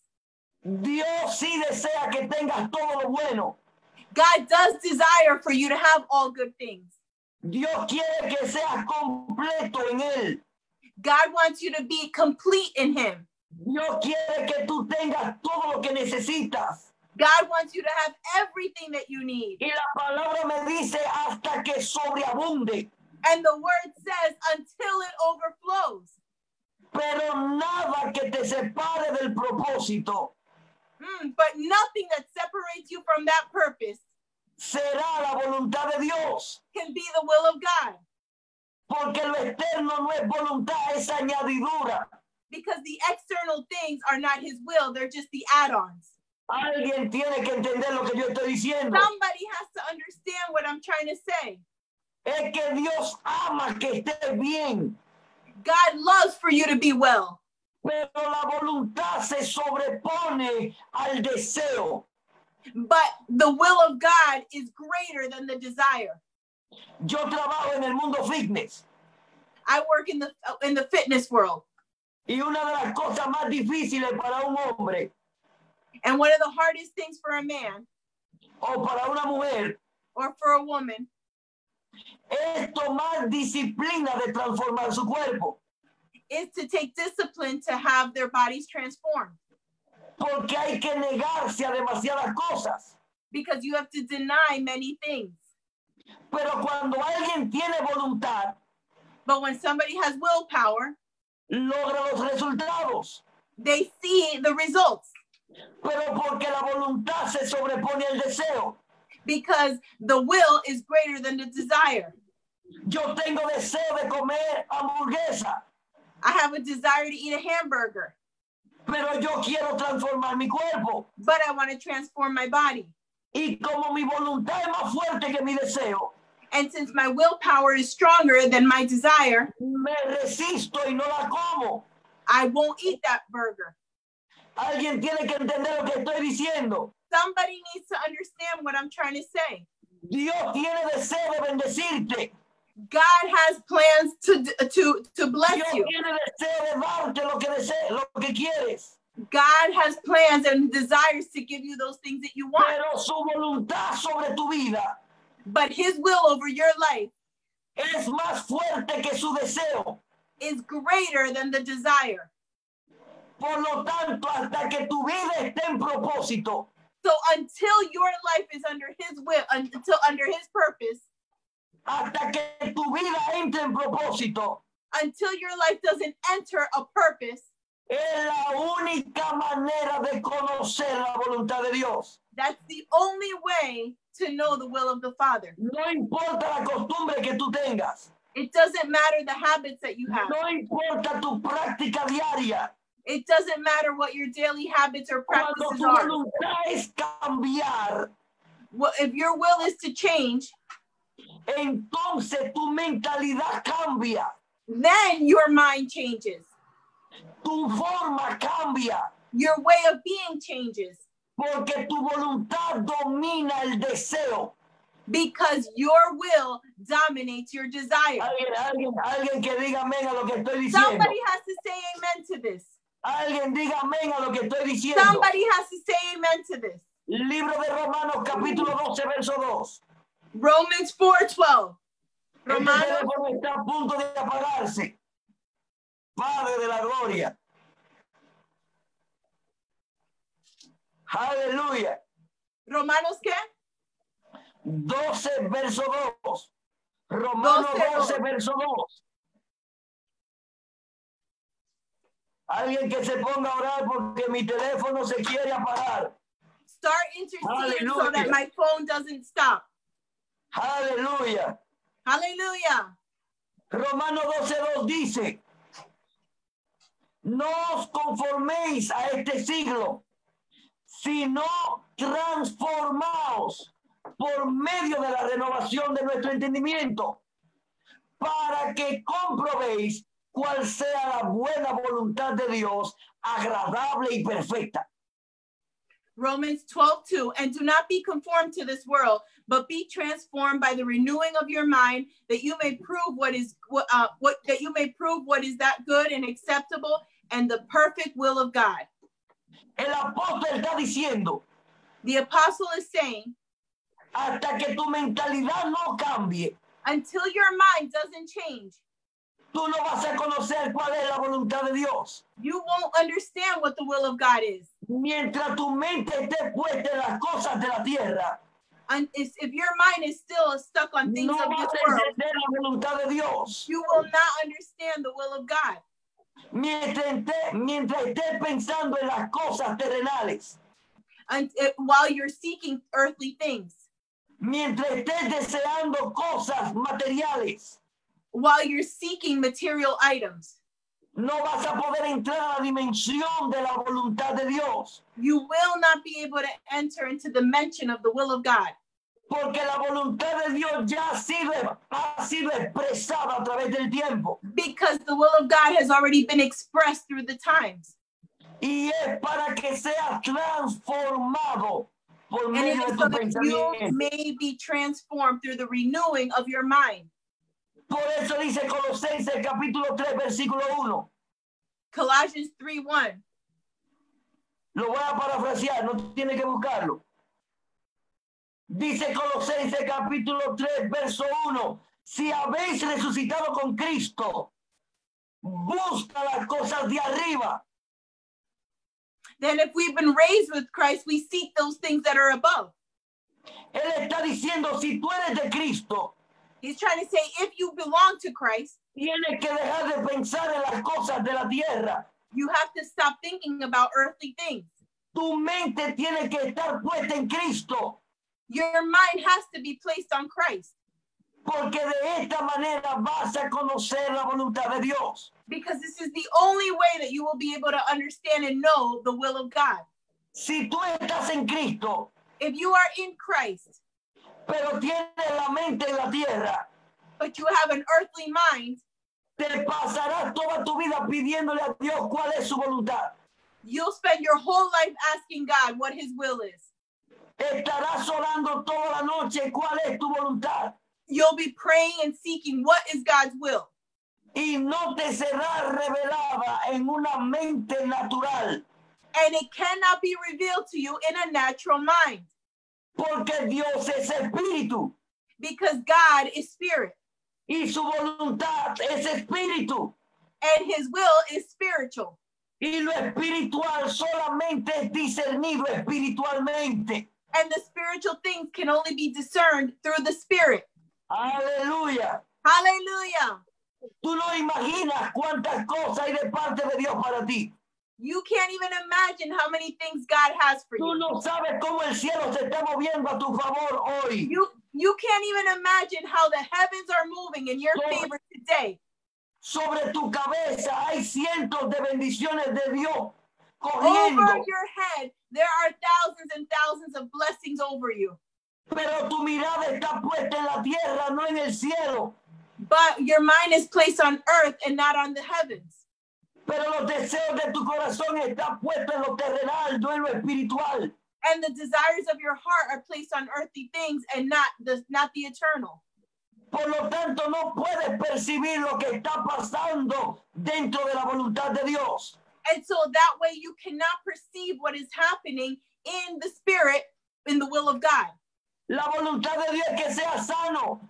Dios sí desea que tengas todo lo bueno. God does desire for you to have all good things. Dios quiere que seas completo en él. God wants you to be complete in him. Dios quiere que tú tengas todo lo que necesitas. God wants you to have everything that you need. Y la palabra me dice hasta que sobreabunde. And the word says until it overflows. Pero nada que te separe del propósito. Mm, but nothing that separates you from that purpose. Será la voluntad de Dios. Can be the will of God. Porque lo externo no es voluntad, es añadidura. Because the external things are not his will, they're just the add-ons. Alguien tiene que entender lo que yo estoy diciendo. Somebody has to understand what I'm trying to say. Es que Dios ama que estés bien. God loves for you to be well. Pero la voluntad se sobrepone al deseo. But the will of God is greater than the desire. Yo trabajo en el mundo fitness. I work in the in the fitness world. Y una de las cosas más difíciles para un hombre. And one of the hardest things for a man. O para una mujer. Or for a woman. Es tomar disciplina de transformar su cuerpo. Is to take discipline to have their bodies transformed. Porque hay que negarse a demasiadas cosas. Because you have to deny many things. Pero cuando alguien tiene voluntad, but when somebody has willpower, logra los resultados. They see the results. Pero porque la voluntad se sobrepone al deseo. Because the will is greater than the desire. Yo tengo deseo de comer hamburguesa. I have a desire to eat a hamburger. Pero yo quiero transformar mi cuerpo. But I want to transform my body. Y como mi voluntad es más fuerte que mi deseo. And since my willpower is stronger than my desire. Me resisto y no la como. I won't eat that burger. Alguien tiene que entender lo que estoy diciendo. Somebody needs to understand what I'm trying to say. Dios tiene deseo de bendecirte. God has plans to to to bless Dios you. Tiene deseo de darte lo que dese, lo que quieres. God has plans and desires to give you those things that you want. Pero su voluntad sobre tu vida. But his will over your life es más fuerte que su deseo. Is greater than the desire. Por lo tanto, hasta que tu vida esté en propósito. So until your life is under his will, until under his purpose. Hasta que tu vida entre en propósito. Until your life doesn't enter a purpose. Es la única manera de conocer la voluntad de Dios. That's the only way to know the will of the Father. No importa la costumbre que tú tengas. It doesn't matter the habits that you have. No importa tu práctica diaria. It doesn't matter what your daily habits or practices are. Cuando tu voluntad es cambiar, well, if your will is to change, entonces tu mentalidad cambia. Then your mind changes. Tu forma cambia. Your way of being changes. Porque tu voluntad domina el deseo. Because your will dominates your desire. Alguien, alguien, alguien que diga amén a lo que estoy diciendo. Somebody has to say amen to this. Alguien diga amén a lo que estoy diciendo. Somebody has to say amen to this. Libro de Romanos capítulo doce verso dos. Romans four twelve. Romanos. El teléfono está a punto de apagarse. Padre de la gloria. Aleluya. Romanos ¿qué? doce verso dos. Romanos doce verso dos. Alguien que se ponga a orar porque mi teléfono se quiere apagar. Start interceding so that my phone doesn't stop. Aleluya. Aleluya. Romanos doce dos dice: no os conforméis a este siglo, sino transformaos por medio de la renovación de nuestro entendimiento. para que comprobéis cuál sea la buena voluntad de Dios, agradable y perfecta. Romans twelve two, and do not be conformed to this world, but be transformed by the renewing of your mind, that you may prove what is uh, what that you may prove what is that good and acceptable and the perfect will of God. El apóstol está diciendo, the apostle is saying, hasta que tu mentalidad no cambie, until your mind doesn't change, tú no vas a conocer cuál es la voluntad de Dios. You won't understand what the will of God is. Mientras tu mente esté puesta en las cosas de la tierra, and if your mind is still stuck on things no of this world, la voluntad de Dios. You will not understand the will of God. Mientras, mientras estés pensando en las cosas terrenales, and it, while you're seeking earthly things, mientras estés deseando cosas materiales, while you're seeking material items, no vas a poder entrar a la dimensión de la voluntad de Dios. You will not be able to enter into the dimension of the will of God. Porque la voluntad de Dios ya ha sido, ha sido expresada a través del tiempo. Because the will of God has already been expressed through the times. Y es para que seas transformado por medio de tu pensamiento. And it is so that you may be transformed through the renewing of your mind. Por eso dice Colosenses capítulo tres versículo uno. Colossians three one. Lo voy a parafrasear, no tiene que buscarlo. Dice Colosenses capítulo tres verso uno. Si habéis resucitado con Cristo, busca las cosas de arriba. Then if we've been raised with Christ, we seek those things that are above. Él está diciendo, si tú eres de Cristo, he's trying to say, if you belong to Christ, you have to stop thinking about earthly things. Your mind has to be placed on Christ. Because this is the only way that you will be able to understand and know the will of God. If you are in Christ, pero tienes la mente en la tierra, but you have an earthly mind, te pasarás toda tu vida pidiéndole a Dios cuál es su voluntad. You'll spend your whole life asking God what his will is. Estarás orando toda la noche, cuál es tu voluntad. You'll be praying and seeking what is God's will. Y no te será revelada en una mente natural. And it cannot be revealed to you in a natural mind. Porque Dios es espíritu. Because God is spirit. Y su voluntad es espíritu. And his will is spiritual. Y lo espiritual solamente es discernido espiritualmente. And the spiritual things can only be discerned through the spirit. Aleluya. Hallelujah. Tú no imaginas cuántas cosas hay de parte de Dios para ti. You can't even imagine how many things God has for you. No sabes cómo el cielo se está moviendo a tu favor hoy. You, you can't even imagine how the heavens are moving in your sobre, favor today. Sobre tu cabeza hay cientos de bendiciones de Dios corriendo. Over your head, there are thousands and thousands of blessings over you. Pero tu mirada está puesta en la tierra, no en el cielo. But your mind is placed on earth and not on the heavens. Pero los deseos de tu corazón están puestos en lo terrenal, no en lo espiritual. And the desires of your heart are placed on earthly things and not the, not the eternal. Por lo tanto, no puedes percibir lo que está pasando dentro de la voluntad de Dios. And so that way you cannot perceive what is happening in the spirit, in the will of God. La voluntad de Dios es que seas sano.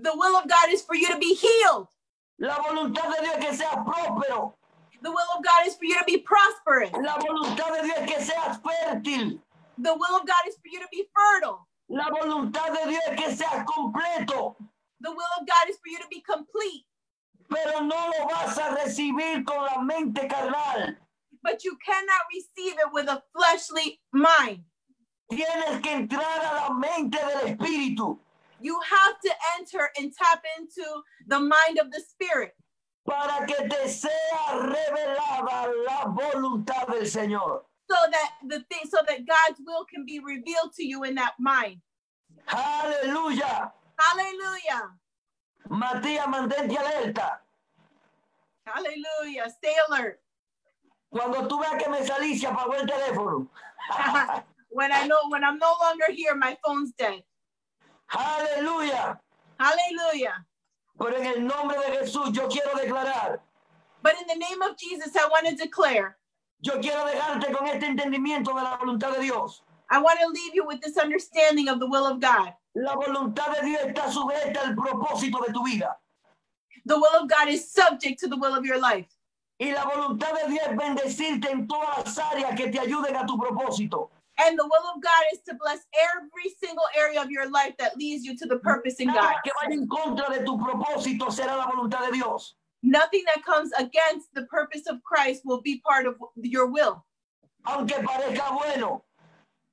The will of God is for you to be healed. La voluntad de Dios es que seas próspero. The will of God is for you to be prosperous. La voluntad de Dios es que seas fértil. The will of God is for you to be fertile. La voluntad de Dios es que seas completo. The will of God is for you to be complete. Pero no lo vas a recibir con la mente carnal. But you cannot receive it with a fleshly mind. Tienes que entrar a la mente del espíritu. You have to enter and tap into the mind of the spirit. Para que te sea revelada la voluntad del Señor. So that the thing, so that God's will can be revealed to you in that mind. Hallelujah. Hallelujah. Matías, mantente alerta. Hallelujah, stay alert. Cuando tú veas que me salí, se apagó el teléfono. When I know, when I'm no longer here, my phone's dead. Hallelujah. Hallelujah. Pero en el nombre de Jesús, yo quiero declarar. But in the name of Jesus, I want to declare. Yo quiero dejarte con este entendimiento de la voluntad de Dios. I want to leave you with this understanding of the will of God. La voluntad de Dios está sujeta al propósito de tu vida. The will of God is subject to the will of your life. Y la voluntad de Dios es bendecirte en todas las áreas que te ayuden a tu propósito. And the will of God is to bless every single area of your life that leads you to the purpose in God. Que vaya en contra de tu propósito será la voluntad de Dios. Nothing that comes against the purpose of Christ will be part of your will. Aunque parezca bueno.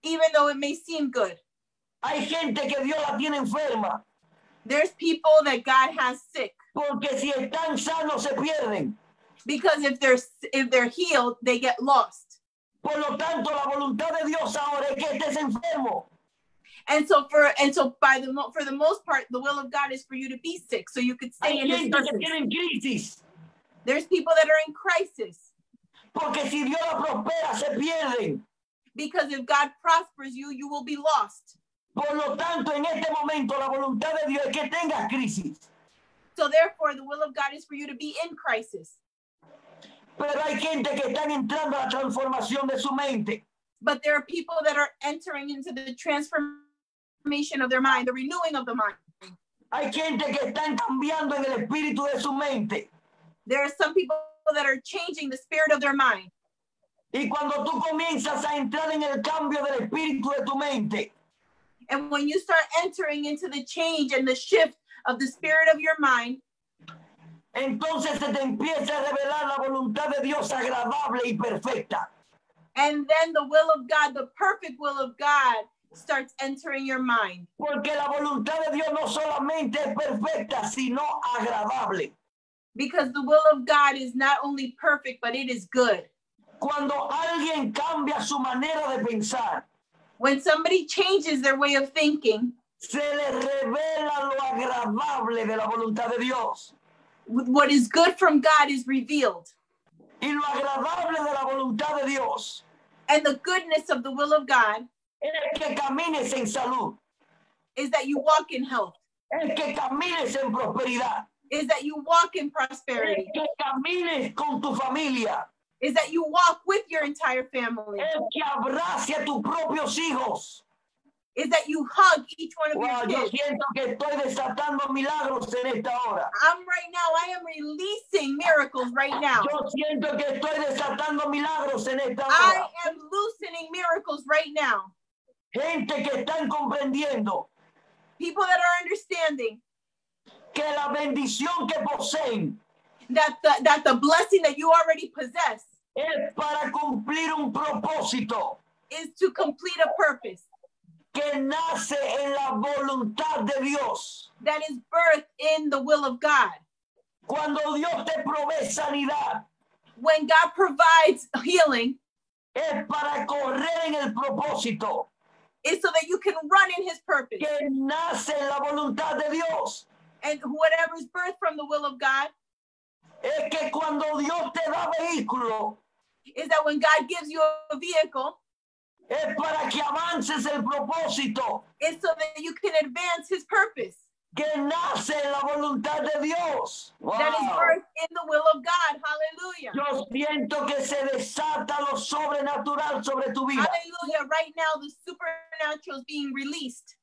Even though it may seem good. Hay gente que Dios la tiene enferma. There's people that God has sick. Porque si están sanos se pierden. Because if they're if they're healed, they get lost. Por lo tanto, la voluntad de Dios ahora es que estés enfermo. And so for and so by the for the most part, the will of God is for you to be sick, so you could stay in His presence. There's people that are in crisis. Porque si Dios la prospera, se pierden. Because if God prospers you, you will be lost. Por lo tanto, en este momento, la voluntad de Dios es que tengas crisis. So therefore, the will of God is for you to be in crisis. Pero hay gente que están entrando a la transformación de su mente. But there are people that are entering into the transformation of their mind, the renewing of the mind. Hay gente que están cambiando en el espíritu de su mente. There are some people that are changing the spirit of their mind. Y cuando tú comienzas a entrar en el cambio del espíritu de tu mente. And when you start entering into the change and the shift of the spirit of your mind. Entonces se te empieza a revelar la voluntad de Dios agradable y perfecta. And then the will of God, the perfect will of God, starts entering your mind. Porque la voluntad de Dios no solamente es perfecta, sino agradable. Because the will of God is not only perfect, but it is good. Cuando alguien cambia su manera de pensar. When somebody changes their way of thinking. Se le revela lo agradable de la voluntad de Dios. What is good from God is revealed. Y lo agradable de la voluntad de Dios. And the goodness of the will of God. El que camines en salud. Is that you walk in health. El que camines en prosperidad. Is that you walk in prosperity. El que camines con tu familia. Is that you walk with your entire family. El que abrace a tus propios hijos. Is that you hug each one of wow, your kids. Yo siento que estoy desatando milagros en esta hora. I'm right now, I am releasing miracles right now. Yo siento que estoy desatando milagros en esta hora. I am loosening miracles right now. Gente que están comprendiendo. People that are understanding. Que la bendición que poseen. That the, that the blessing that you already possess. Es para cumplir un propósito. Is to complete a purpose. Que nace en la voluntad de Dios. That is birthed in the will of God. Cuando Dios te provee sanidad. When God provides healing. Es para correr en el propósito. It's so that you can run in His purpose. Que nace en la voluntad de Dios. And whatever is birthed from the will of God. Es que cuando Dios te da vehículo. Is that when God gives you a vehicle. Es para que avances el propósito. It's so that you can advance His purpose. Que nace en la voluntad de Dios. Wow. That is birthed in the will of God. Hallelujah. Yo siento que se desata lo sobrenatural sobre tu vida. Hallelujah. Right now the supernatural is being released.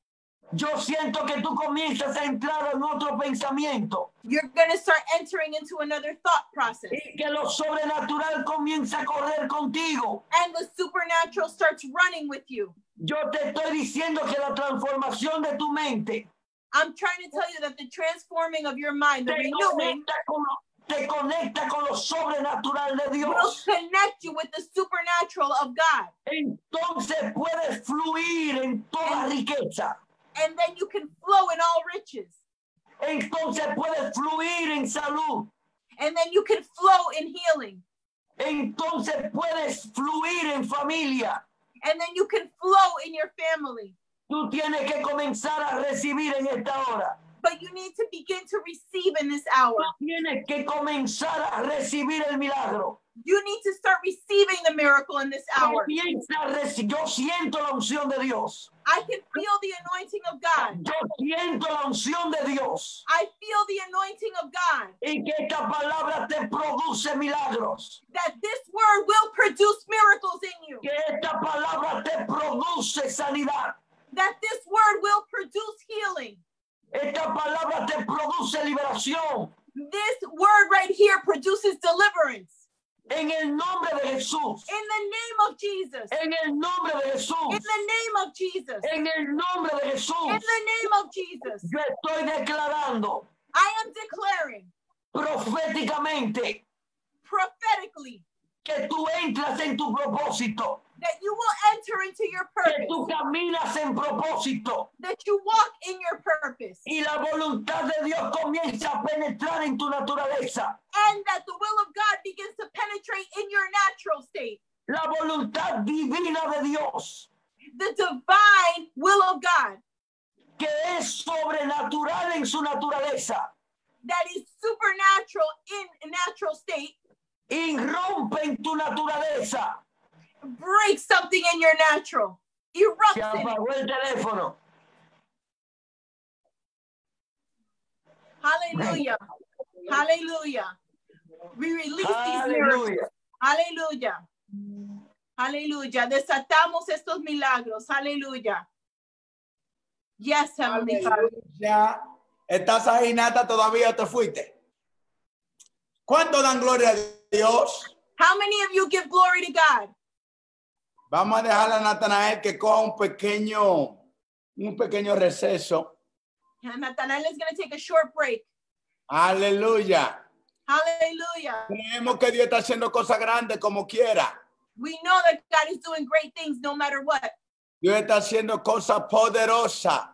Yo siento que tú comienzas a entrar en otro pensamiento. You're going to start entering into another thought process. Y que lo sobrenatural comienza a correr contigo. And the supernatural starts running with you. Yo te estoy diciendo que la transformación de tu mente. I'm trying to tell you that the transforming of your mind, the renewing, te conecta con lo sobrenatural de Dios. Will connect you with the supernatural of God. Entonces puedes fluir en toda and, riqueza. And then you can flow in all riches. Entonces puedes fluir en salud. And then you can flow in healing. Entonces puedes fluir en familia. And then you can flow in your family. Tú tienes que comenzar a recibir en esta hora. but you need to begin to receive in this hour. Tiene que comenzar a recibir el milagro. You need to start receiving the miracle in this hour. Yo siento la unción de Dios. I can feel the anointing of God. Yo siento la unción de Dios. I feel the anointing of God. Y que esta palabra te produce milagros. That this word will produce miracles in you. Que esta palabra te produce sanidad. That this word will produce healing. Esta palabra te produce liberación. This word right here produces deliverance. En el nombre de Jesús. In the name of Jesus. En el nombre de Jesús. In the name of Jesus. En el nombre de Jesús. In the name of Jesus. Yo estoy declarando. I am declaring. Proféticamente. Prophetically. Que tú entras en tu propósito. That you will enter into your purpose. Que tú caminas en propósito. That you walk in your purpose. Y la voluntad de Dios comienza a penetrar en tu naturaleza. And that the will of God begins to penetrate in your natural state. La voluntad divina de Dios. The divine will of God. Que es sobrenatural en su naturaleza. That is supernatural in natural state. Irrumpe en tu naturaleza. Break something in your natural. Erupts. Se apagó el teléfono. Hallelujah. Hallelujah. We release Hallelujah. These miracles. Hallelujah. Hallelujah. Desatamos estos milagros. Hallelujah. Yes, Heavenly Father. ¿Estás ahí, Nata? ¿Todavía te fuiste? ¿Cuánto dan gloria a Dios? How many of you give glory to God? Vamos a dejar a Nathanael que coja un pequeño, un pequeño receso. Yeah, Nathanael is going to take a short break. Aleluya. Aleluya. Creemos que Dios está haciendo cosas grandes como quiera. We know that God is doing great things no matter what. Dios está haciendo cosas poderosas.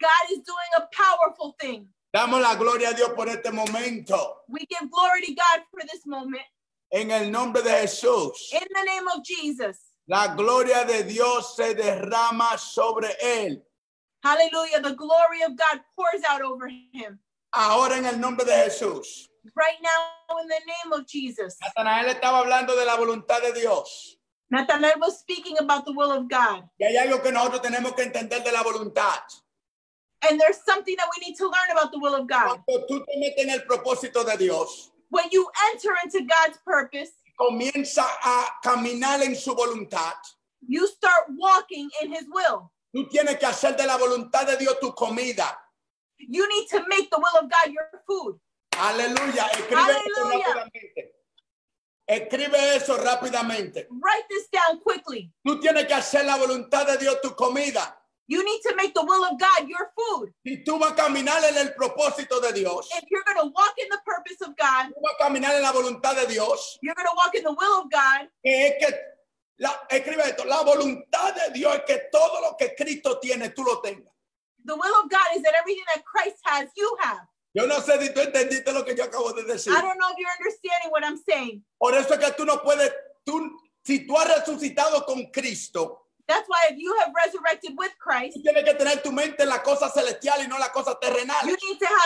God is doing a powerful thing. Damos la gloria a Dios por este momento. We give glory to God for this moment. En el nombre de Jesús. In the name of Jesus. La gloria de Dios se derrama sobre él. Hallelujah. The glory of God pours out over him. Ahora en el nombre de Jesús. Right now in the name of Jesus. Nathanael estaba hablando de la voluntad de Dios. Nathanael was speaking about the will of God. Y hay algo que nosotros tenemos que entender de la voluntad. And there's something that we need to learn about the will of God. Cuando tú te metes en el propósito de Dios. When you enter into God's purpose. Comienza a caminar en su voluntad. You start walking in his will. Tú tienes que hacer de la voluntad de Dios tu comida. You need to make the will of God your food. Aleluya. Escribe Hallelujah. Eso rápidamente. Escribe eso rápidamente. Write this down quickly. Tú tienes que hacer la voluntad de Dios tu comida. You need to make the will of God your food. Si tú vas a caminar en el propósito de Dios. If you're going to walk in the purpose of God. Tú vas a caminar en la voluntad de Dios. You're going to walk in the will of God. Es que la, escribe esto, la voluntad de Dios es que todo lo que Cristo tiene tú lo tengas. The will of God is that everything that Christ has you have. Yo no sé si tú entendiste lo que yo acabo de decir. I don't know if you're understanding what I'm saying. Por eso es que tú no puedes tú si tú has resucitado con Cristo. That's why if you have resurrected with Christ, you need to have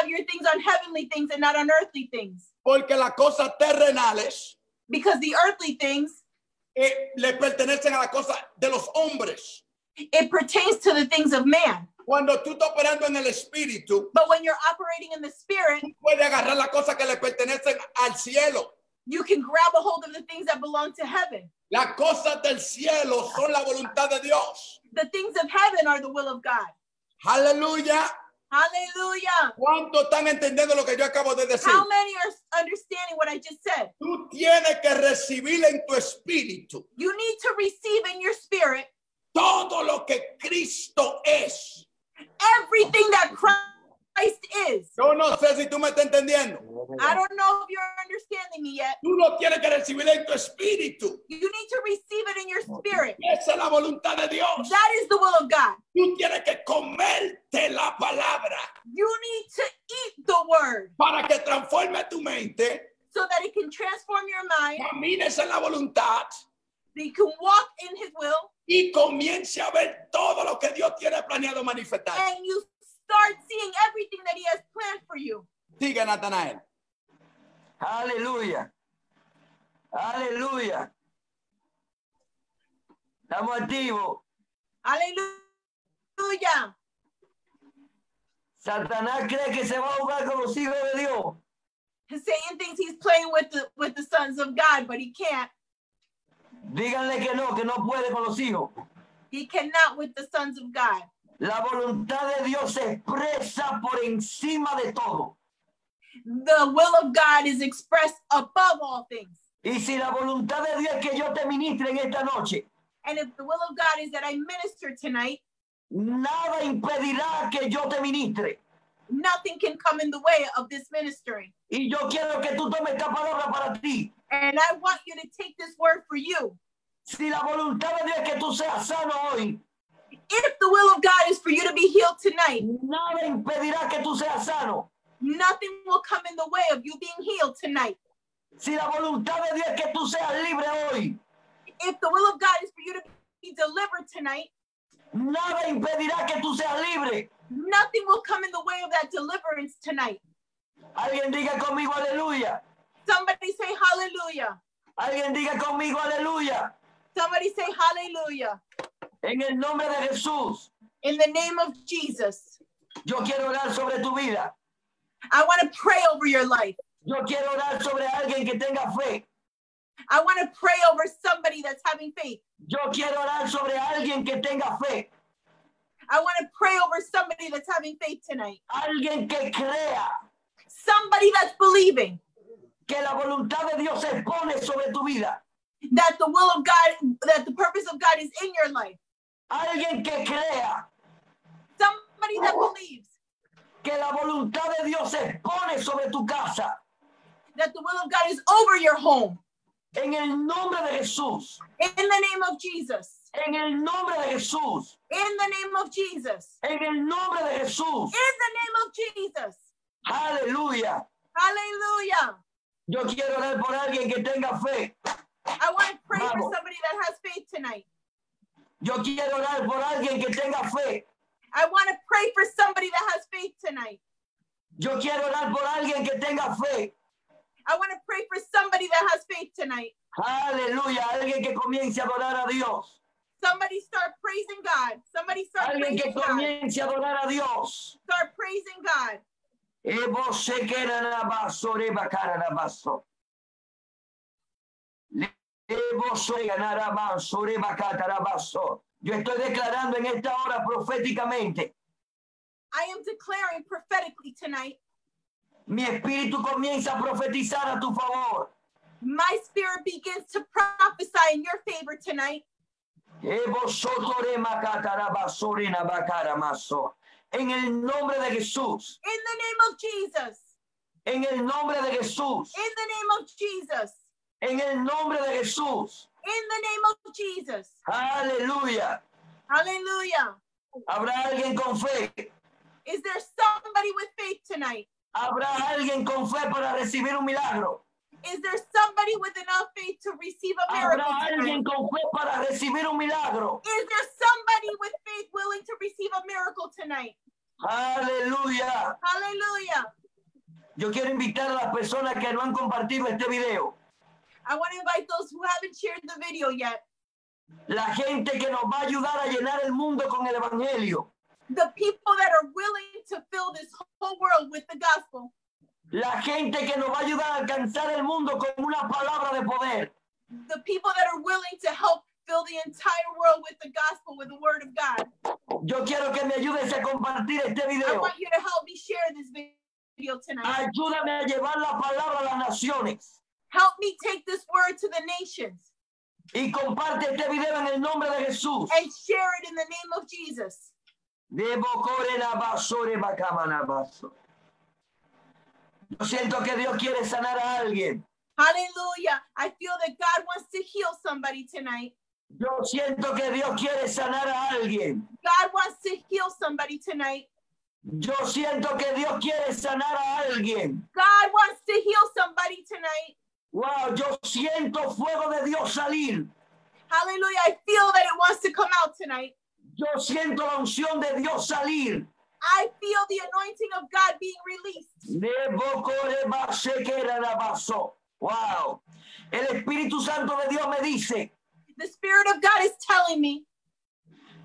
your things on heavenly things and not on earthly things. Porque las cosas terrenales, because the earthly things, eh, le pertenecen a la cosa de los hombres. It pertains to the things of man. Cuando tú estás operando en el espíritu, but when you're operating in the spirit, tú puedes agarrar las cosas que le pertenecen al cielo. You can grab a hold of the things that belong to heaven. Las cosas del cielo son la voluntad de Dios. The things of heaven are the will of God. Hallelujah. Hallelujah. ¿Cuántos están entendiendo lo que yo acabo de decir? How many are understanding what I just said? Tú tienes que recibir en tu espíritu. You need to receive in your spirit. Todo lo que Cristo es. Everything that Christ is. Yo no sé si tú me estás entendiendo. I don't know if you're understanding me yet. Tú lo tienes que recibir en tu espíritu. You need to receive it in your spirit. Esa es la voluntad de Dios. That is the will of God. Tú tienes que comerte la palabra. You need to eat the word. Para que transforme tu mente. So that it can transform your mind. Camines en la voluntad. That you can walk in his will. Y comience a ver todo lo que Dios tiene planeado manifestar. And you start seeing everything that he has bendiga, Nathanael. Aleluya. Aleluya. Estamos activos. Aleluya. Satanás cree que se va a jugar con los hijos de Dios. Satan thinks he's playing with the with the sons of God, but he can't. Díganle que no, que no puede con los hijos. He cannot with the sons of God. La voluntad de Dios se expresa por encima de todo. The will of God is expressed above all things. Y si la voluntad de Dios es que yo te ministre en esta noche. And if the will of God is that I minister tonight, nada impedirá que yo te ministre. Nothing can come in the way of this ministry. Y yo quiero que tú tomes esta palabra para ti. And I want you to take this word for you. Si la voluntad de Dios es que tú seas sano hoy. If the will of God is for you to be healed tonight, nada impedirá que tú seas sano. Nothing will come in the way of you being healed tonight. Si la voluntad de Dios es que tú seas libre hoy. If the will of God is for you to be delivered tonight, nada impedirá que tú seas libre. Nothing will come in the way of that deliverance tonight. Alguien diga conmigo aleluya. Somebody say hallelujah. Alguien diga conmigo aleluya. Somebody say hallelujah. En el nombre de Jesús. In the name of Jesus. Yo quiero orar sobre tu vida. I want to pray over your life. Yo quiero orar sobre alguien que tenga fe. I want to pray over somebody that's having faith. Yo quiero orar sobre alguien que tenga fe. I want to pray over somebody that's having faith tonight. Alguien que crea. Somebody that's believing. Que la voluntad de Dios se pone sobre tu vida. That the will of God, that the purpose of God is in your life. Alguien que crea. Somebody that believes. Que la voluntad de Dios se pone sobre tu casa. That the will of God is over your home. En el nombre de Jesús. In the name of Jesus. En el nombre de Jesús. In the name of Jesus. En el nombre de Jesús. In the name of Jesus. Aleluya. Aleluya. Yo quiero orar por alguien que tenga fe. I want to pray Vamos. for somebody that has faith tonight. Yo quiero orar por alguien que tenga fe. I want to pray for somebody that has faith tonight. Yo quiero orar por alguien que tenga fe. I want to pray for somebody that has faith tonight. Hallelujah. Alguien que comience a adorar a Dios. Somebody start praising God. Somebody start alguien praising God. Alguien que comience a adorar a Dios. Start praising God. Evo se queda la basura y bacara la basura. Evo se gana la basura y bacara la basura. Yo estoy declarando en esta hora proféticamente. I am declaring prophetically tonight. Mi espíritu comienza a profetizar a tu favor. My spirit begins to prophesy in your favor tonight. En el nombre de Jesús. In the name of Jesus. En el nombre de Jesús. In the name of Jesus. En el nombre de Jesús. In the name of Jesus. Aleluya. Aleluya. ¿Habrá alguien con fe? Is there somebody with faith tonight? ¿Habrá alguien con fe para recibir un milagro? Is there somebody with enough faith to receive a miracle? ¿Habrá alguien con fe para recibir un milagro? Is there somebody with faith willing to receive a miracle tonight? Aleluya. Aleluya. Yo quiero invitar a las personas que no han compartido este video. I want to invite those who haven't shared the video yet. La gente que nos va a ayudar a llenar el mundo con el evangelio. The people that are willing to fill this whole world with the gospel. La gente que nos va a ayudar a alcanzar el mundo con una palabra de poder. The people that are willing to help fill the entire world with the gospel, with the word of God. Yo quiero que me ayudes a compartir este video. I want you to help me share this video tonight. Ayúdame a llevar la palabra a las naciones. Help me take this word to the nations. Y comparte este video en el nombre de Jesús. And share it in the name of Jesus. Yo siento que Dios quiere sanar a alguien. Hallelujah. I feel that God wants to heal somebody tonight. Yo siento que Dios quiere sanar a alguien. God wants to heal somebody tonight. Yo siento que Dios quiere sanar a alguien. God wants to heal somebody tonight. Wow, yo siento fuego de Dios salir. Hallelujah. I feel that it wants to come out tonight. Yo siento la unción de Dios salir. I feel the anointing of God being released. Wow. El Espíritu Santo de Dios me dice. The Spirit of God is telling me.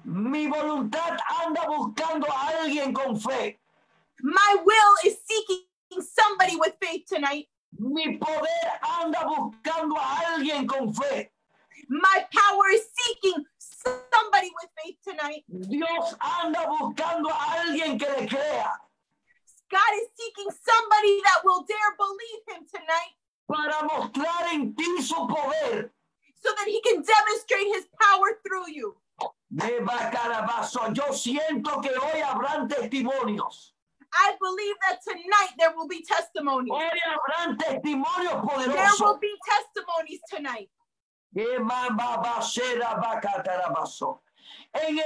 Mi voluntad anda buscando a alguien con fe. My will is seeking somebody with faith tonight. Mi poder anda buscando a alguien con fe. My power is seeking somebody with faith tonight. Dios anda buscando a alguien que le crea. God is seeking somebody that will dare believe him tonight. Para mostrar en ti su poder. So that he can demonstrate his power through you. De Bacarabazo, yo siento que hoy habrán testimonios. I believe that tonight there will be testimonies. Hoy habrán testimonios poderosos. There will be testimonies tonight. En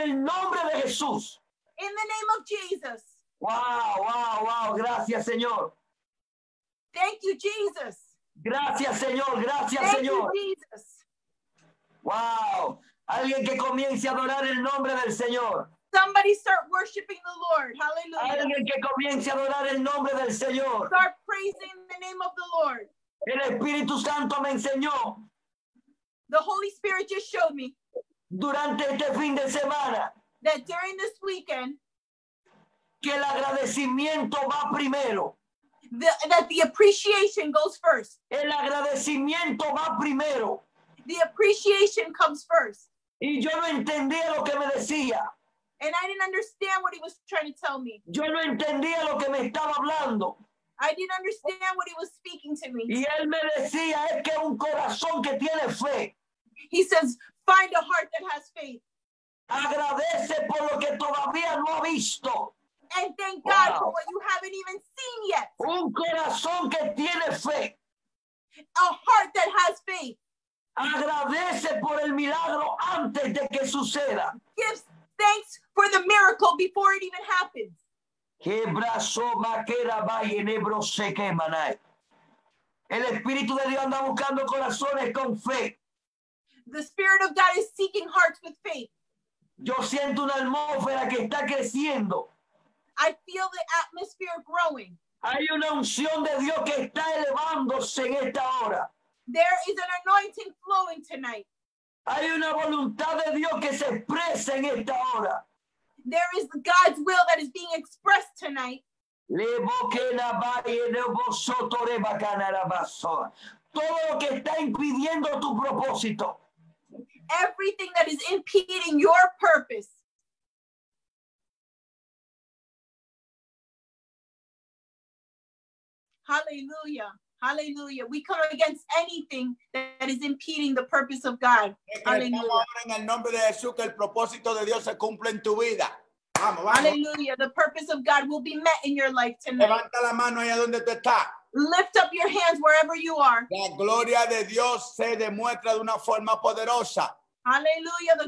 el nombre de Jesús. In the name of Jesus. Wow, wow, wow. Gracias, Señor. Thank you, Jesus. Gracias, Señor. Gracias, Thank Señor. You, Jesus. Wow. Alguien que comience a adorar el nombre del Señor. Somebody start worshiping the Lord. Hallelujah. Alguien que comience a adorar el nombre del Señor. Start praising the name of the Lord. El Espíritu Santo me enseñó. The Holy Spirit just showed me. Durante este fin de semana. That during this weekend. Que el agradecimiento va primero. The, that the appreciation goes first. El agradecimiento va primero. The appreciation comes first. Y yo no entendía lo que me decía. And I didn't understand what he was trying to tell me. Yo no entendía lo que me estaba hablando. I didn't understand what he was speaking to me. Y él me decía, es que un corazón que tiene fe. He says, find a heart that has faith. Agradece por lo que todavía no ha visto. And thank wow. God for what you haven't even seen yet. Un corazón que tiene fe. A heart that has faith. Agradece por el milagro antes de que suceda. Give thanks for the miracle before it even happens. El Espíritu de Dios anda buscando corazones con fe. The Spirit of God is seeking hearts with faith. Yo siento una atmósfera que está creciendo. I feel the atmosphere growing. Hay una unción de Dios que está elevándose en esta hora. There is an anointing flowing tonight. Hay una voluntad de Dios que se expresa en esta hora. There is God's will that is being expressed tonight. Todo lo que está impidiendo tu propósito. Everything that is impeding your purpose. Hallelujah. Hallelujah. We come against anything that is impeding the purpose of God. Hallelujah. Hallelujah. The purpose of God will be met in your life tonight. Lift up your hands wherever you are. Hallelujah. The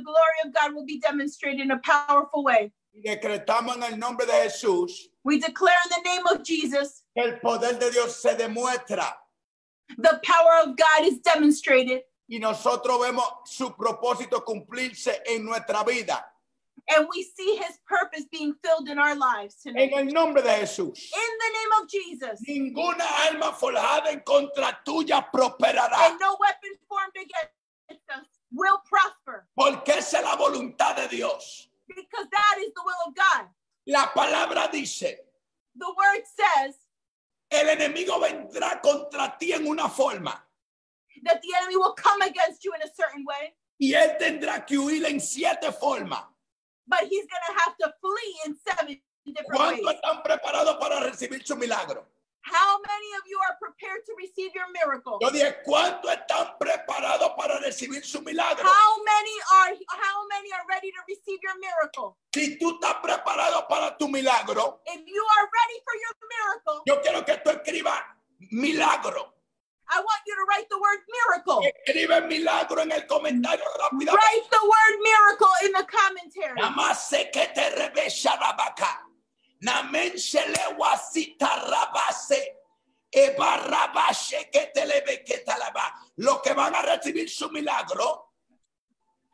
glory of God will be demonstrated in a powerful way. We declare in the name of Jesus. El poder de Dios se demuestra. The power of God is demonstrated. Y nosotros vemos su propósito cumplirse en nuestra vida. And we see his purpose being filled in our lives tonight. En el nombre de Jesús. In the name of Jesus. Ninguna alma forjada en contra tuya prosperará. And no weapon formed against us will prosper. Porque es la voluntad de Dios. Because that is the will of God. La palabra dice. The word says. El enemigo vendrá contra ti en una forma. That the enemy will come against you in a certain way. Y él tendrá que huir en siete formas. But he's going to have to flee in seven different ways. ¿Cuántos están preparados para recibir su milagro? How many of you are prepared to receive your miracle? Yo dije, ¿cuántos están preparados para recibir su milagro? How many are how many are ready to receive your miracle? Si tú estás preparado para tu milagro, if you are ready for your miracle, yo quiero que tú escribas milagro. I want you to write the word miracle. Escribe milagro en el comentario rápidamente. Write the word miracle in the commentary. Namase que te rebecha la vaca. Lo que van a recibir su milagro.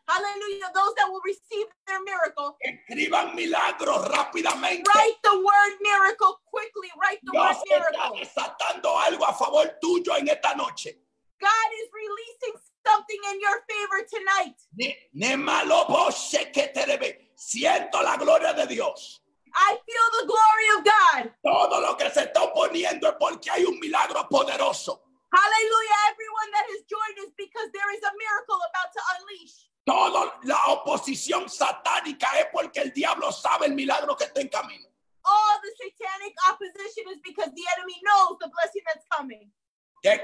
Hallelujah. Those that will receive their miracle. Escriban milagros rápidamente. Write the word miracle quickly. Write the Dios word miracle. Dios está desatando algo a favor tuyo en esta noche. God is releasing something in your favor tonight. Siento la gloria de Dios. I feel the glory of God. Todo lo que se está oponiendo es porque hay un milagro poderoso. Hallelujah. Everyone that has joined us because there is a miracle about to unleash. Toda la oposición satánica es porque el diablo sabe el milagro que está en camino. All the satanic opposition is because the enemy knows the blessing that's coming. ¿Qué?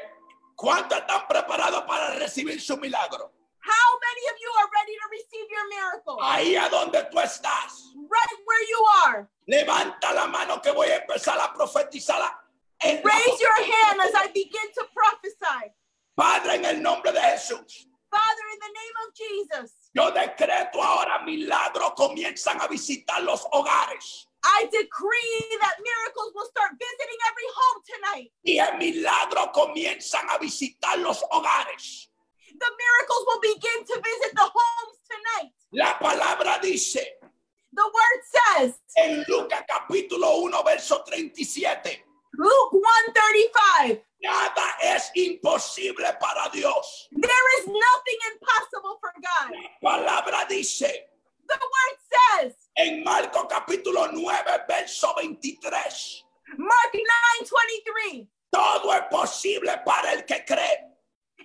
¿Cuántos están preparados para recibir su milagro? How many of you are ready to receive your miracle? Ahí a donde tú estás. Right where you are. Levanta la mano que voy a empezar a profetizar. Raise your hand as I begin to prophesy. Padre, en el nombre de Jesús. Father, in the name of Jesus. Yo decreto ahora milagros comienzan a visitar los hogares. I decree that miracles will start visiting every home tonight. Y el milagro comienzan a visitar los hogares. The miracles will begin to visit the homes tonight. La palabra dice. The word says. En Lucas capítulo uno verso treinta y siete. Luke one thirty-five. Nada es imposible para Dios. There is nothing impossible for God. La palabra dice. The word says. En Marcos capítulo nueve verso veintitrés. Mark nine twenty-three. Todo es posible para el que cree.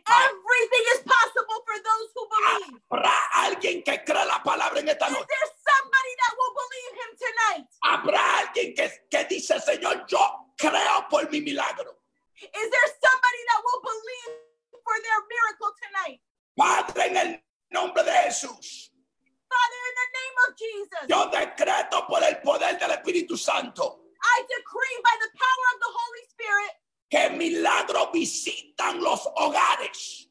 Everything is possible for those who believe. Habrá alguien que cree la palabra en esta noche. Is there somebody that will believe him tonight? Habrá alguien que, que dice, Señor, yo creo por mi milagro. Is there somebody that will believe for their miracle tonight? Padre, en el nombre de Jesús. Father, in the name of Jesus. Yo decreto por el poder del Espíritu Santo. I decree by the power of the Holy Spirit. Que milagros visitan los hogares.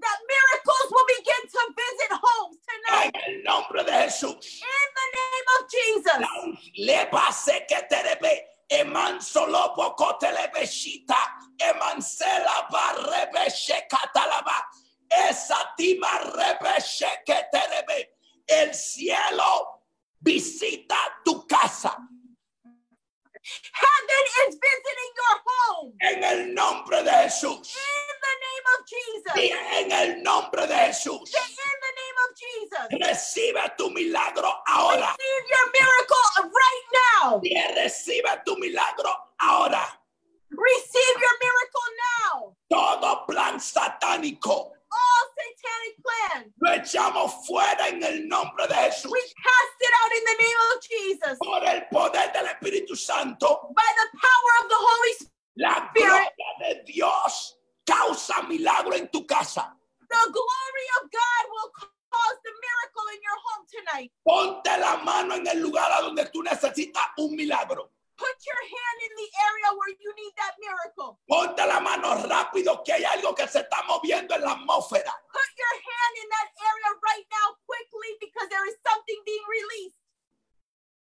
That miracles will begin to visit homes tonight. En el nombre de Jesús. In the name of Jesus. Le pase que te rebe, emansolo poco te le besita, emansela barrebe catalaba. Esa tima rebeche que te rebe. El cielo visita tu casa. Heaven is visiting your home. En el nombre de Jesús. In the name of Jesus. Y en el nombre de Jesús. Say in the name of Jesus. Recibe tu milagro ahora. Receive your miracle right now. Y recibe tu milagro ahora. Receive your miracle now. Todo plan satánico. All satanic plans. Lo echamos fuera en el nombre de Jesús. We cast it out in the name of Jesus. Por el poder del Espíritu Santo. By the power of the Holy Spirit. La gloria de Dios causa milagro en tu casa. The glory of God will cause the miracle in your home tonight. Ponte la mano en el lugar a donde tú necesitas un milagro. Put your hand in the area where you need that miracle. Ponte la mano rápido que hay algo que se está moviendo en la atmósfera. Put your hand in that area right now quickly because there is something being released.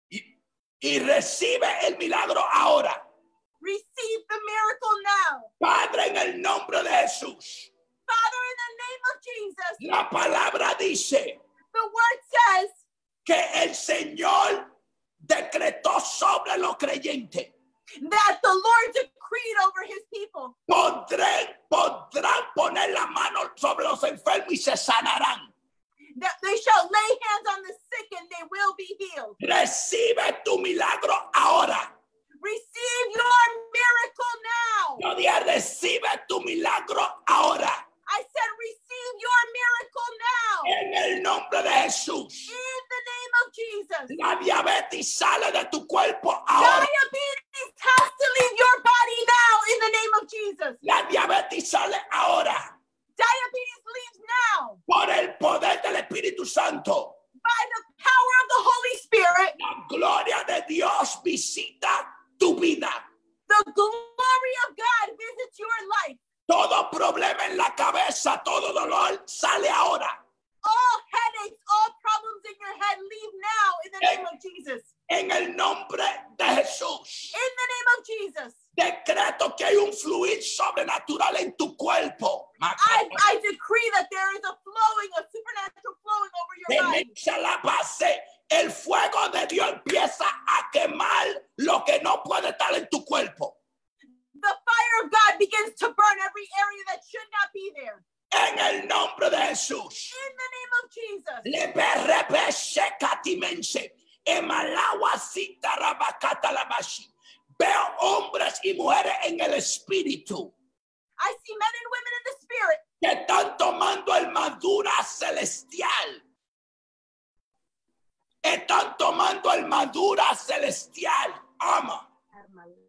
Y, y recibe el milagro ahora. Receive the miracle now. Padre, en el nombre de Jesús. Father, in the name of Jesus. La palabra dice. The word says. Que el Señor decretó sobre los creyentes. That the Lord decreed over his people. Podrán, podrán poner la mano sobre los enfermos y se sanarán. That they shall lay hands on the sick and they will be healed. Recibe tu milagro ahora. Receive your miracle now. Yo dije, recibe tu milagro ahora. I said, receive your miracle now. En el nombre de Jesús. In the name of Jesus. La diabetes sale de tu cuerpo ahora. Diabetes has to leave your body now in the name of Jesus. La diabetes sale ahora. Diabetes leaves now. Por el poder del Espíritu Santo. By the power of the Holy Spirit. La gloria de Dios visita tu vida. The glory of God visits your life. Todo problema en la cabeza, todo dolor sale ahora. All headaches, all problems in your head leave now in the name en, of Jesus. En el nombre de Jesús. In the name of Jesus. Decreto que hay un fluir sobrenatural en tu cuerpo. I, I decree that there is a flowing of supernatural no puede estar en tu cuerpo. The fire of God begins to burn every area that should not be there. En el nombre de Jesús. In the name of Jesus. Veo hombres y mujeres en el espíritu. I see men and women in the spirit. Que están tomando armadura celestial. Están tomando armadura celestial. Ama.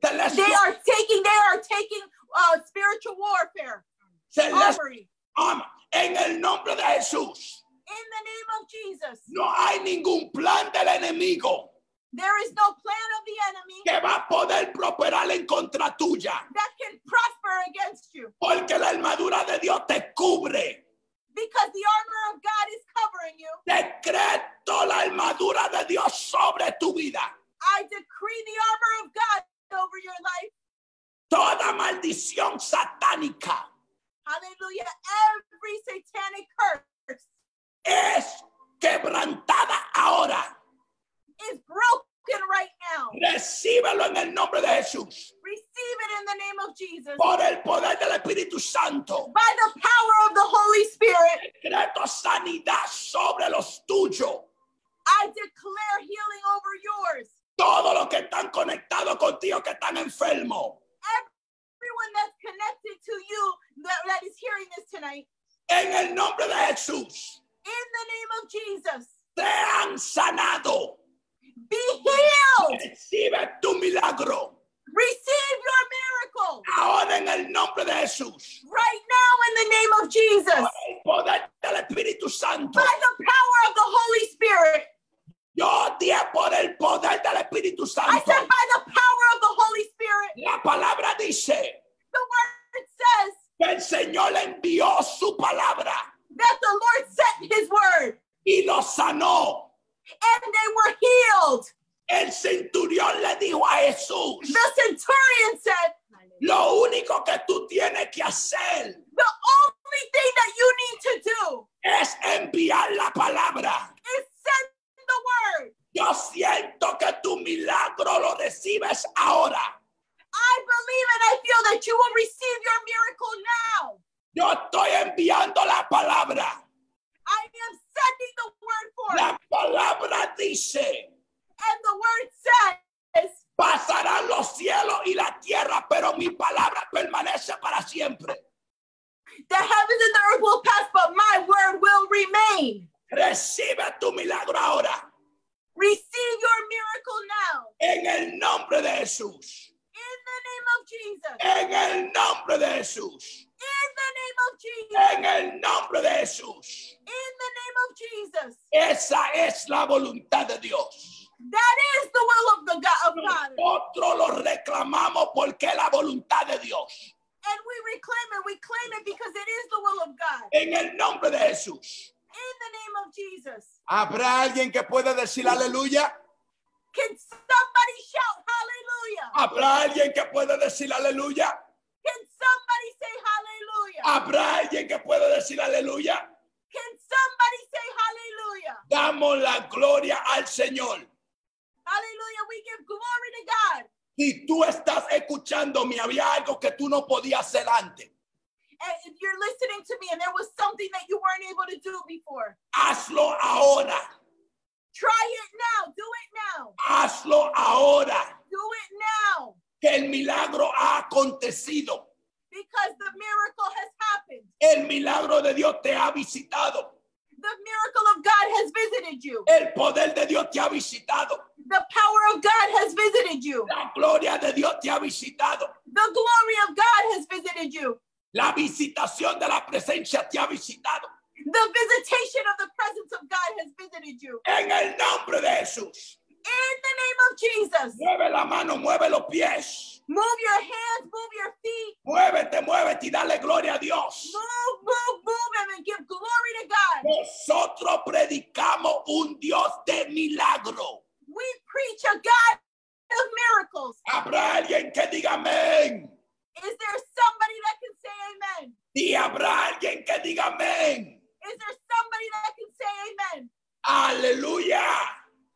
They are taking, they are taking uh, spiritual warfare. Celestial. Ama. En el nombre de Jesús. In the name of Jesus. No hay ningún plan del enemigo. There is no plan of the enemy. Que va a poder prosperar en contra tuya. That can prosper against you. Porque la armadura de Dios te cubre. Because the armor of God is covering you. Decreto la armadura de Dios sobre tu vida. I decree the armor of God over your life. Toda maldición satánica. Hallelujah. Every satanic curse. Es quebrantada ahora. Is broken right now. Recíbelo en el nombre de Jesús. Receive it in the name of Jesus. Por el poder del Espíritu Santo. By the power of the Holy Spirit. Decreto sanidad sobre los tuyos. I declare healing over yours. Todos los que están conectados contigo que están enfermos. Everyone that's connected to you that, that is hearing this tonight. En el nombre de Jesús. In the name of Jesus. Sean sanado. Be healed. Recibe tu milagro. Receive your miracle. Ahora en el nombre de Jesús. Right now in the name of Jesus. Por el poder del Espíritu Santo. By the power of the Holy Spirit. Yo di por el poder del Espíritu Santo. I said by the power of the Holy Spirit. La palabra dice. The word says. Que el Señor le envió su palabra. That the Lord sent his word. Y los sanó. And they were healed. El centurión le dijo a Jesús. The centurion said. Lo único que tú tienes que hacer. The only thing that you need to do. Es enviar la palabra. Is send the word. Yo siento que tu milagro lo recibes ahora. I believe and I feel that you will receive your miracle now. Yo estoy enviando la palabra. I am sending the word for La palabra dice. And the word says. Pasarán los cielos y la tierra, pero mi palabra permanece para siempre. The heavens and the earth will pass, but my word will remain. Recibe tu milagro ahora. Receive your miracle now. En el nombre de Jesús. In the name of Jesus. En el nombre de Jesús. In the name of Jesus. En el nombre de Jesús. In the name of Jesus. Esa es la voluntad de Dios. That is the will of the God of God. Nosotros lo reclamamos porque es la voluntad de Dios. And we reclaim it. We claim it because it is the will of God. En el nombre de Jesús. In the name of Jesus. ¿Habrá alguien que pueda decir aleluya? Can somebody shout hallelujah? ¿Habrá alguien que pueda decir aleluya? Can somebody say hallelujah? ¿Habrá alguien que pueda decir aleluya? Can somebody say hallelujah? Damos la gloria al Señor. Hallelujah, we give glory to God. Si tú estás escuchando, me había algo que tú no podías hacer antes. And if you're listening to me and there was something that you weren't able to do before. Hazlo ahora. Try it now. Do it now. Hazlo ahora. Do it now. Que el milagro ha acontecido. Because the miracle has happened. El milagro de Dios te ha visitado. The miracle of God has visited you. El poder de Dios te ha visitado. The power of God has visited you. La gloria de Dios te ha visitado. The glory of God has visited you. La visitación de la presencia te ha visitado. The visitation of the presence of God has visited you. En el nombre de Jesús. In the name of Jesus. Mueve la mano, mueve los pies. Move your hands, move your feet. Muévete, muévete y dale gloria a Dios. Move, move, move and give glory to God. Nosotros predicamos un Dios de milagro. We preach a God of miracles. ¿Habrá alguien que diga amén? Is there somebody that can say amen? ¿Y habrá alguien que diga amén? Is there somebody that can say amen? Aleluya.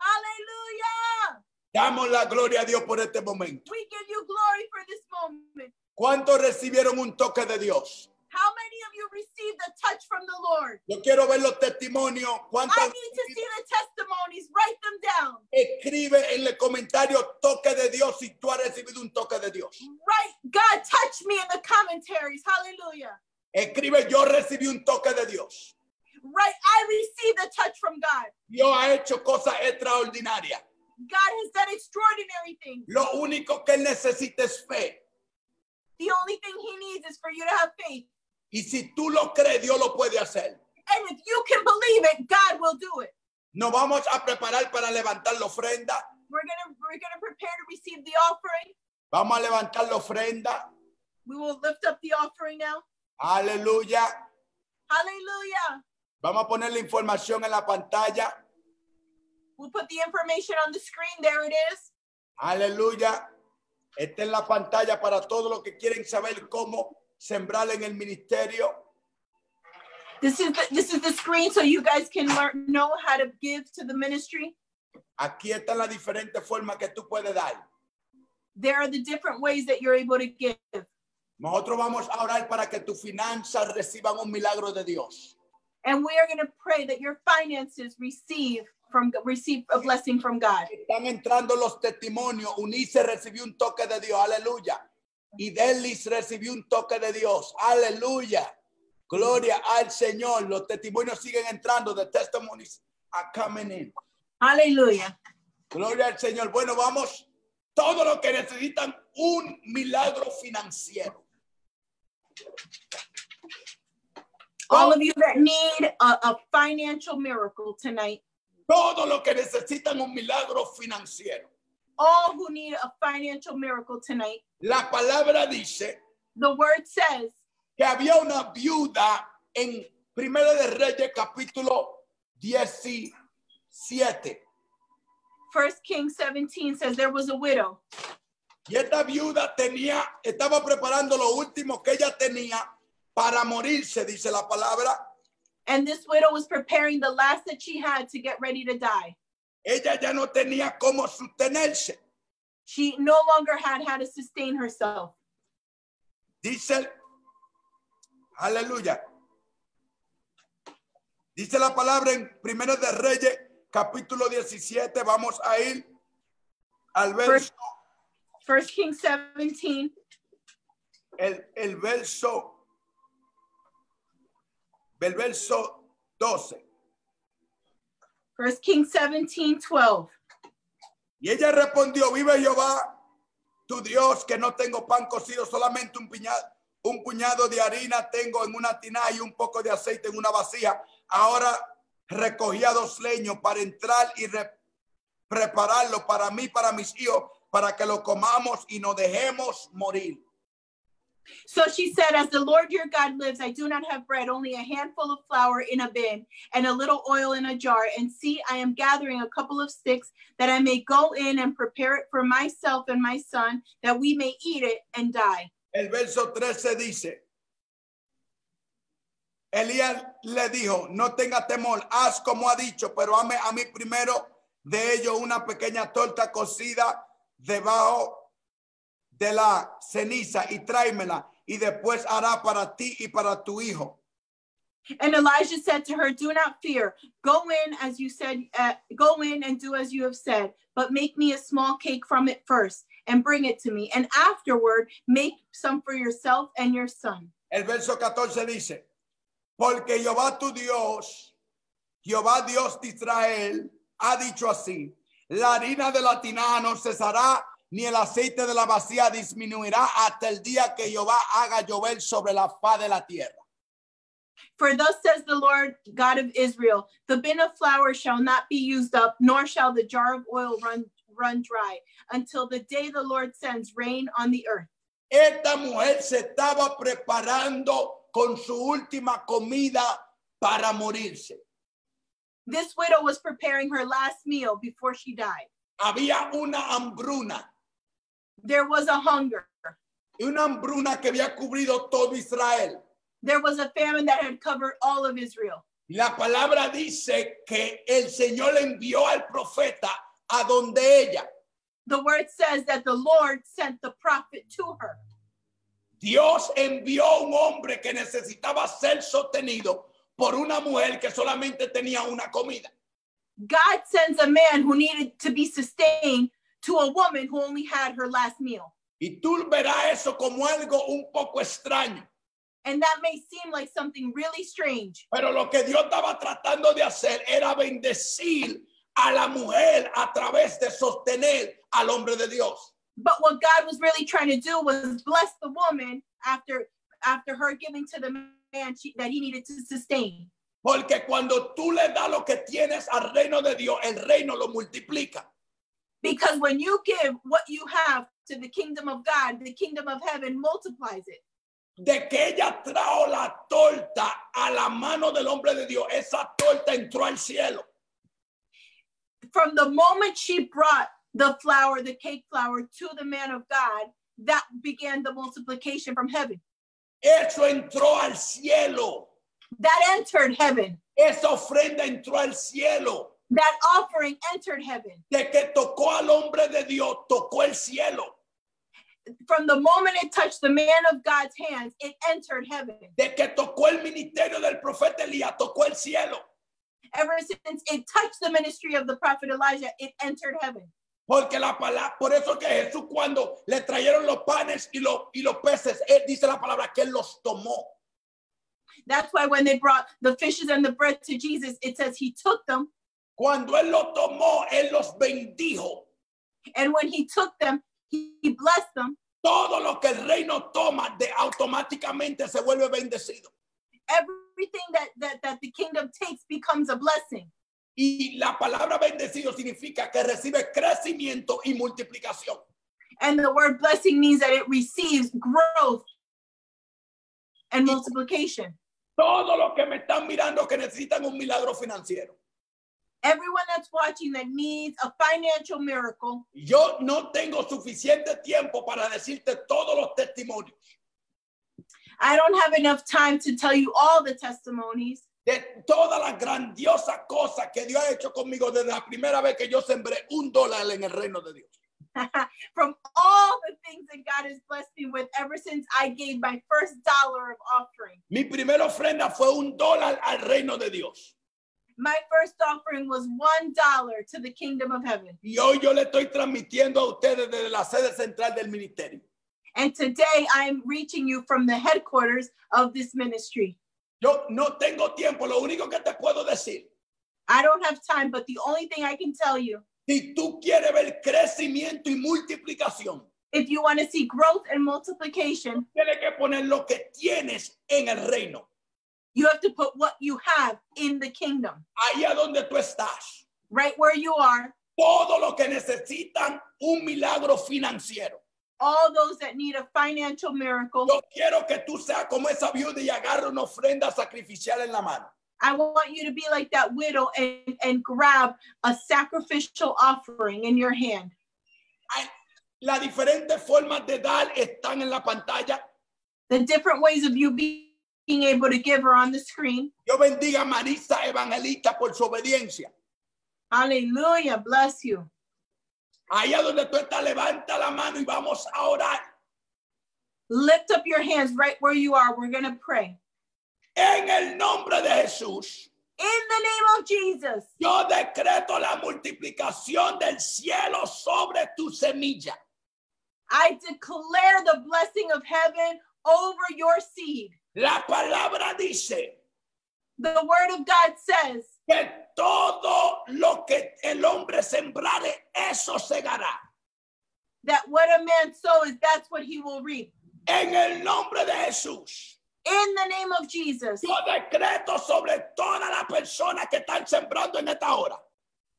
Aleluya. Damos la gloria a Dios por este momento. We give you glory for this moment. ¿Cuántos recibieron un toque de Dios? How many of you received a touch from the Lord? Yo quiero ver los testimonios. ¿Cuántas? I need to see the testimonies. Write them down. Escribe en el comentario toque de Dios si tú has recibido un toque de Dios. Right, God touch me in the commentaries. Hallelujah. Escribe yo recibí un toque de Dios. Right, I received a touch from God. Dios ha hecho cosas extraordinarias. God has done extraordinary things. Lo único que él necesita es fe. The only thing he needs is for you to have faith. Y si tú lo crees, Dios lo puede hacer. And if you can believe it, God will do it. Nos vamos a preparar para levantar la ofrenda. We're gonna we're gonna prepare to receive the offering. Vamos a levantar la ofrenda. We will lift up the offering now. Aleluya. Aleluya. Vamos a poner la información en la pantalla. We'll put the information on the screen. There it is. Aleluya. Está en la pantalla para todos los que quieren saber cómo sembrar en el ministerio. This is the, this is the screen so you guys can learn know how to give to the ministry. Aquí están las diferentes formas que tú puedes dar. There are the different ways that you're able to give. Nosotros vamos a orar para que tus finanzas reciban un milagro de Dios. And we are going to pray that your finances receive from receive a blessing from God. Están entrando los testimonios. Unice recibió un toque de Dios. Aleluya. Y Delis recibió un toque de Dios. Aleluya. Gloria al Señor. Los testimonios siguen entrando. The testimonies are coming in. Aleluya. Gloria al Señor. Bueno, vamos. Todos los que necesitan un milagro financiero. All of you that need a, a financial miracle tonight. Todos los que necesitan un milagro financiero. All who need a financial miracle tonight. La palabra dice. The word says. Que había una viuda en Primera de Reyes capítulo diecisiete. First Kings seventeen says there was a widow. Y esta viuda tenía, estaba preparando lo último que ella tenía para morirse, dice la palabra. And this widow was preparing the last that she had to get ready to die. Ella ya no tenía cómo sostenerse. She no longer had how to sustain herself. Dice, aleluya. Dice la palabra en Primera de Reyes, capítulo diecisiete. Vamos a ir al verso. First Kings seventeen. El, el verso. El verso doce. First Kings seventeen twelve. Y ella respondió, vive Jehová, tu Dios, que no tengo pan cocido, solamente un puñado, un puñado de harina tengo en una tinaja y un poco de aceite en una vasija. Ahora recogía dos leños para entrar y re- prepararlo para mí, para mis hijos, para que lo comamos y no dejemos morir. So she said, as the Lord your God lives, I do not have bread, only a handful of flour in a bin and a little oil in a jar. And see, I am gathering a couple of sticks that I may go in and prepare it for myself and my son, that we may eat it and die. El verso trece dice, Elías le dijo, no tenga temor, haz como ha dicho, pero hazme a mí primero de ello una pequeña torta cocida debajo de la ceniza y tráemela, y después hará para ti y para tu hijo. And Elijah said to her, do not fear. Go in as you said, uh, go in and do as you have said, but make me a small cake from it first and bring it to me. And afterward, make some for yourself and your son. El verso catorce dice, porque Jehová tu Dios, Jehová Dios de Israel, ha dicho así, la harina de la tinaja no cesará, ni el aceite de la vasija disminuirá hasta el día que Jehová haga llover sobre la faz de la tierra. For thus says the Lord God of Israel, the bin of flour shall not be used up, nor shall the jar of oil run, run dry, until the day the Lord sends rain on the earth. Esta mujer se estaba preparando con su última comida para morirse. This widow was preparing her last meal before she died. Había una hambruna. There was a hunger. Una hambruna que había cubrido todo Israel. There was a famine that had covered all of Israel. La palabra dice que el Señor envió al profeta a donde ella. The word says that the Lord sent the prophet to her. Dios envió un hombre que necesitaba ser sostenido por una mujer que solamente tenía una comida. God sends a man who needed to be sustained to a woman who only had her last meal. Y tú verás eso como algo un poco extraño. And that may seem like something really strange. Pero lo que Dios estaba tratando de hacer era bendecir a la mujer a través de sostener al hombre de Dios. But what God was really trying to do was bless the woman after after her giving to the man she, that he needed to sustain. Porque cuando tú le das lo que tienes al reino de Dios, el reino lo multiplica. Because when you give what you have to the kingdom of God, the kingdom of heaven multiplies it. De que ella trajo la torta a la mano del hombre de Dios, esa torta entró al cielo. From the moment she brought the flour, the cake flour, to the man of God, that began the multiplication from heaven. Eso entró al cielo. That entered heaven. Esa ofrenda entró al cielo. That offering entered heaven. De que tocó al hombre de Dios, tocó el cielo. From the moment it touched the man of God's hands, it entered heaven. De que tocó el ministerio del profeta Elías, tocó el cielo. Ever since it touched the ministry of the prophet Elijah, it entered heaven. Porque la palabra, por eso que Jesús cuando le trajeron los panes y los y los peces, él dice la palabra que él los tomó. That's why when they brought the fishes and the bread to Jesus, it says he took them. Cuando él los tomó, él los bendijo. And when he took them, he blessed them. Todo lo que el reino toma de automáticamente se vuelve bendecido. Everything that, that, that the kingdom takes becomes a blessing. Y la palabra bendecido significa que recibe crecimiento y multiplicación. And the word blessing means that it receives growth and multiplication. Todo lo que me están mirando que necesitan un milagro financiero. Everyone that's watching that needs a financial miracle. Yo no tengo suficiente tiempo para decirte todos los testimonios. I don't have enough time to tell you all the testimonies. De todas las grandiosas cosas que Dios ha hecho conmigo desde la primera vez que yo sembré un dólar en el reino de Dios. From all the things that God has blessed me with ever since I gave my first dollar of offering. Mi primera ofrenda fue un dólar al reino de Dios. My first offering was one dollar to the kingdom of heaven. Y hoy yo le estoy transmitiendo a ustedes desde la sede central del ministerio. And today I am reaching you from the headquarters of this ministry. Yo no tengo tiempo, lo único que te puedo decir. I don't have time, but the only thing I can tell you. Si tú quieres ver crecimiento y multiplicación. If you want to see growth and multiplication. Tienes que poner lo que tienes en el reino. You have to put what you have in the kingdom. Ahí a donde tú estás. Right where you are. Todo lo que necesitan un milagro financiero. All those that need a financial miracle. Yo quiero que tú seas como esa viuda y agarra una ofrenda sacrificial en la mano. I want you to be like that widow and, and grab a sacrificial offering in your hand. Las diferentes formas de dar están en la pantalla. The different ways of you being being able to give her on the screen. Dios bendiga a Marisa Evangelista por su obediencia. Hallelujah, bless you. Allá donde tú estás, levanta la mano y vamos a orar. Lift up your hands right where you are. We're going to pray. En el nombre de Jesús. In the name of Jesus. Yo decreto la multiplicación del cielo sobre tu semilla. I declare the blessing of heaven over your seed. La palabra dice. The word of God says. Que todo lo que el hombre sembrare, eso segará. That what a man sows, that's what he will reap. En el nombre de Jesús. In the name of Jesus. Yo decreto sobre todas las personas que están sembrando en esta hora.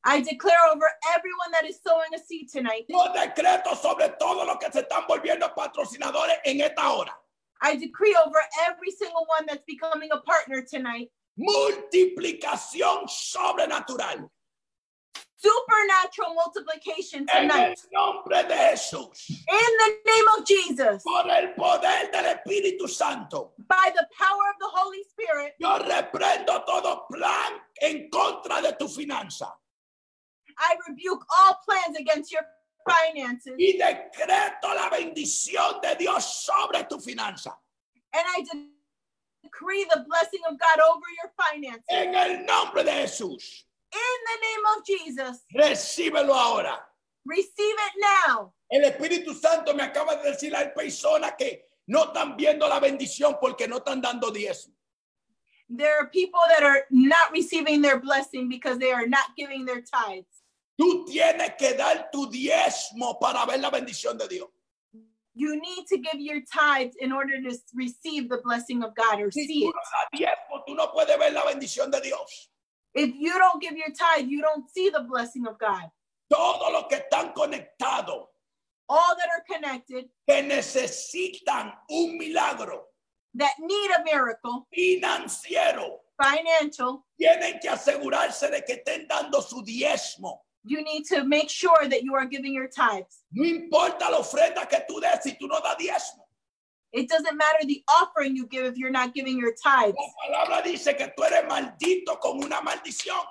I declare over everyone that is sowing a seed tonight. Yo decreto sobre todos los que se están volviendo patrocinadores en esta hora. I decree over every single one that's becoming a partner tonight. Multiplicación sobrenatural. Supernatural multiplication tonight. En el nombre de Jesús. In the name of Jesus. Por el poder del Espíritu Santo. By the power of the Holy Spirit. Yo reprendo todo plan en contra de tu finanza. I rebuke all plans against your finances. Y decreto la bendición de Dios sobre tu finanza. And I decree the blessing of God over your finances. En el nombre de Jesús. In the name of Jesus. Recíbelo ahora. Receive it now. El Espíritu Santo me acaba de decir, hay personas que no están viendo la bendición porque no están dando diezmo. There are people that are not receiving their blessing because they are not giving their tithes. Tú tienes que dar tu diezmo para ver la bendición de Dios. You need to give your tithes in order to receive the blessing of God or see it. Diezmo, tú no puedes ver la bendición de Dios. If you don't give your tithe, you don't see the blessing of God. Todos los que están conectados, all that are connected, que necesitan un milagro, that need a miracle, financiero, financial, tienen que asegurarse de que estén dando su diezmo. You need to make sure that you are giving your tithes. No importa la ofrenda que tú des si tú no das diezmo. It doesn't matter the offering you give if you're not giving your tithes. La palabra dice que tú eres maldito con una maldición.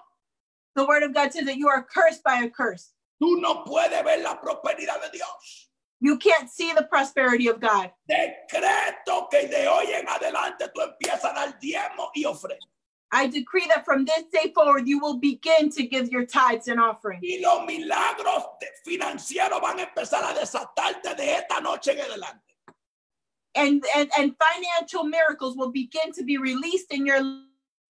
The word of God says that you are cursed by a curse. Tú no puedes ver la prosperidad de Dios. You can't see the prosperity of God. Decreto que de hoy en adelante tú empiezas a dar diezmo y ofrenda. I decree that from this day forward you will begin to give your tithes and offerings. Y los milagros financieros van a empezar a desatarte de esta noche en adelante. And, and, and financial miracles will begin to be released in your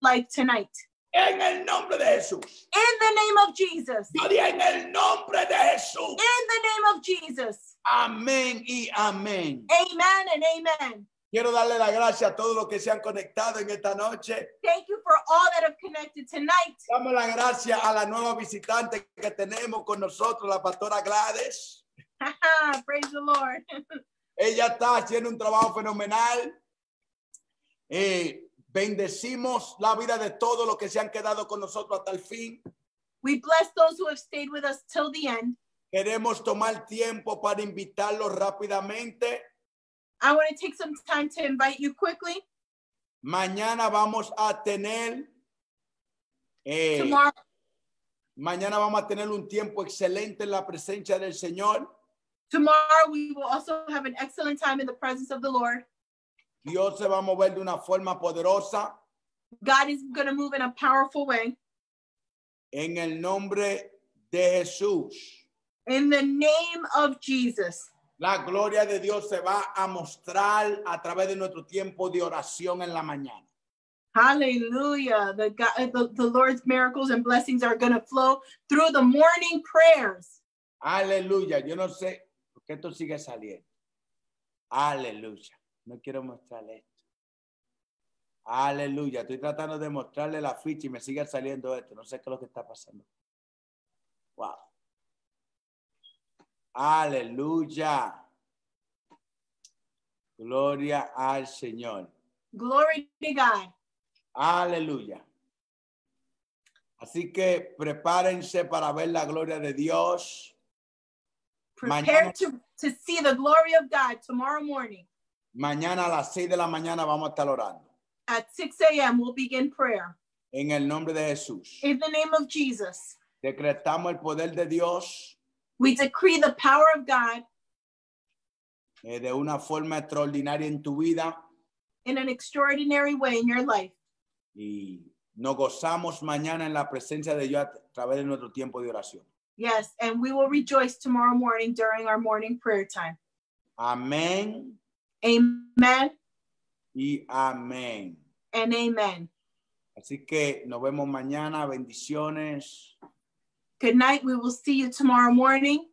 life tonight. En el nombre de Jesús. In the name of Jesus. En el nombre de Jesús. In the name of Jesus. Amén y amén. Amen and amen. Quiero darle la gracia a todos los que se han conectado en esta noche. Thank you for all that have connected tonight. Damos la gracia a la nueva visitante que tenemos con nosotros, la pastora Gladys. Praise the Lord. Ella está haciendo un trabajo fenomenal. Eh, Bendecimos la vida de todos los que se han quedado con nosotros hasta el fin. We bless those who have stayed with us till the end. Queremos tomar tiempo para invitarlos rápidamente. I want to take some time to invite you quickly. Mañana vamos a tener eh, Tomorrow. Mañana vamos a tener un tiempo excelente en la presencia del Señor. Tomorrow we will also have an excellent time in the presence of the Lord. Dios se va a mover de una forma poderosa. God is going to move in a powerful way. En el nombre de Jesús. In the name of Jesus. La gloria de Dios se va a mostrar a través de nuestro tiempo de oración en la mañana. Hallelujah. The, God, the, the Lord's miracles and blessings are going to flow through the morning prayers. Aleluya. Yo no sé por qué esto sigue saliendo. Aleluya. No quiero mostrarle esto. Aleluya. Estoy tratando de mostrarle la ficha y me sigue saliendo esto. No sé qué es lo que está pasando. Wow. Aleluya. Gloria al Señor. Glory to God. Aleluya. Así que prepárense para ver la gloria de Dios. Prepare to, to see the glory of God tomorrow morning. Mañana a las seis de la mañana vamos a estar orando. At six a m we'll begin prayer. En el nombre de Jesús. In the name of Jesus. Decretamos el poder de Dios. We decree the power of God. Eh, de una forma extraordinaria en tu vida. In an extraordinary way in your life. Y nos gozamos mañana en la presencia de Dios a través de nuestro tiempo de oración. Yes, and we will rejoice tomorrow morning during our morning prayer time. Amén. Amen. Y amén. And amen. Así que nos vemos mañana. Bendiciones. Good night. We will see you tomorrow morning.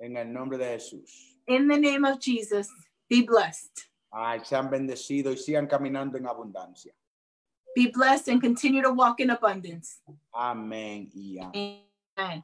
En el nombre de Jesús. In the name of Jesus. Be blessed. Ay, sean bendecidos y sigan caminando en abundancia. Be blessed and continue to walk in abundance. Amén. Y amén. Amen.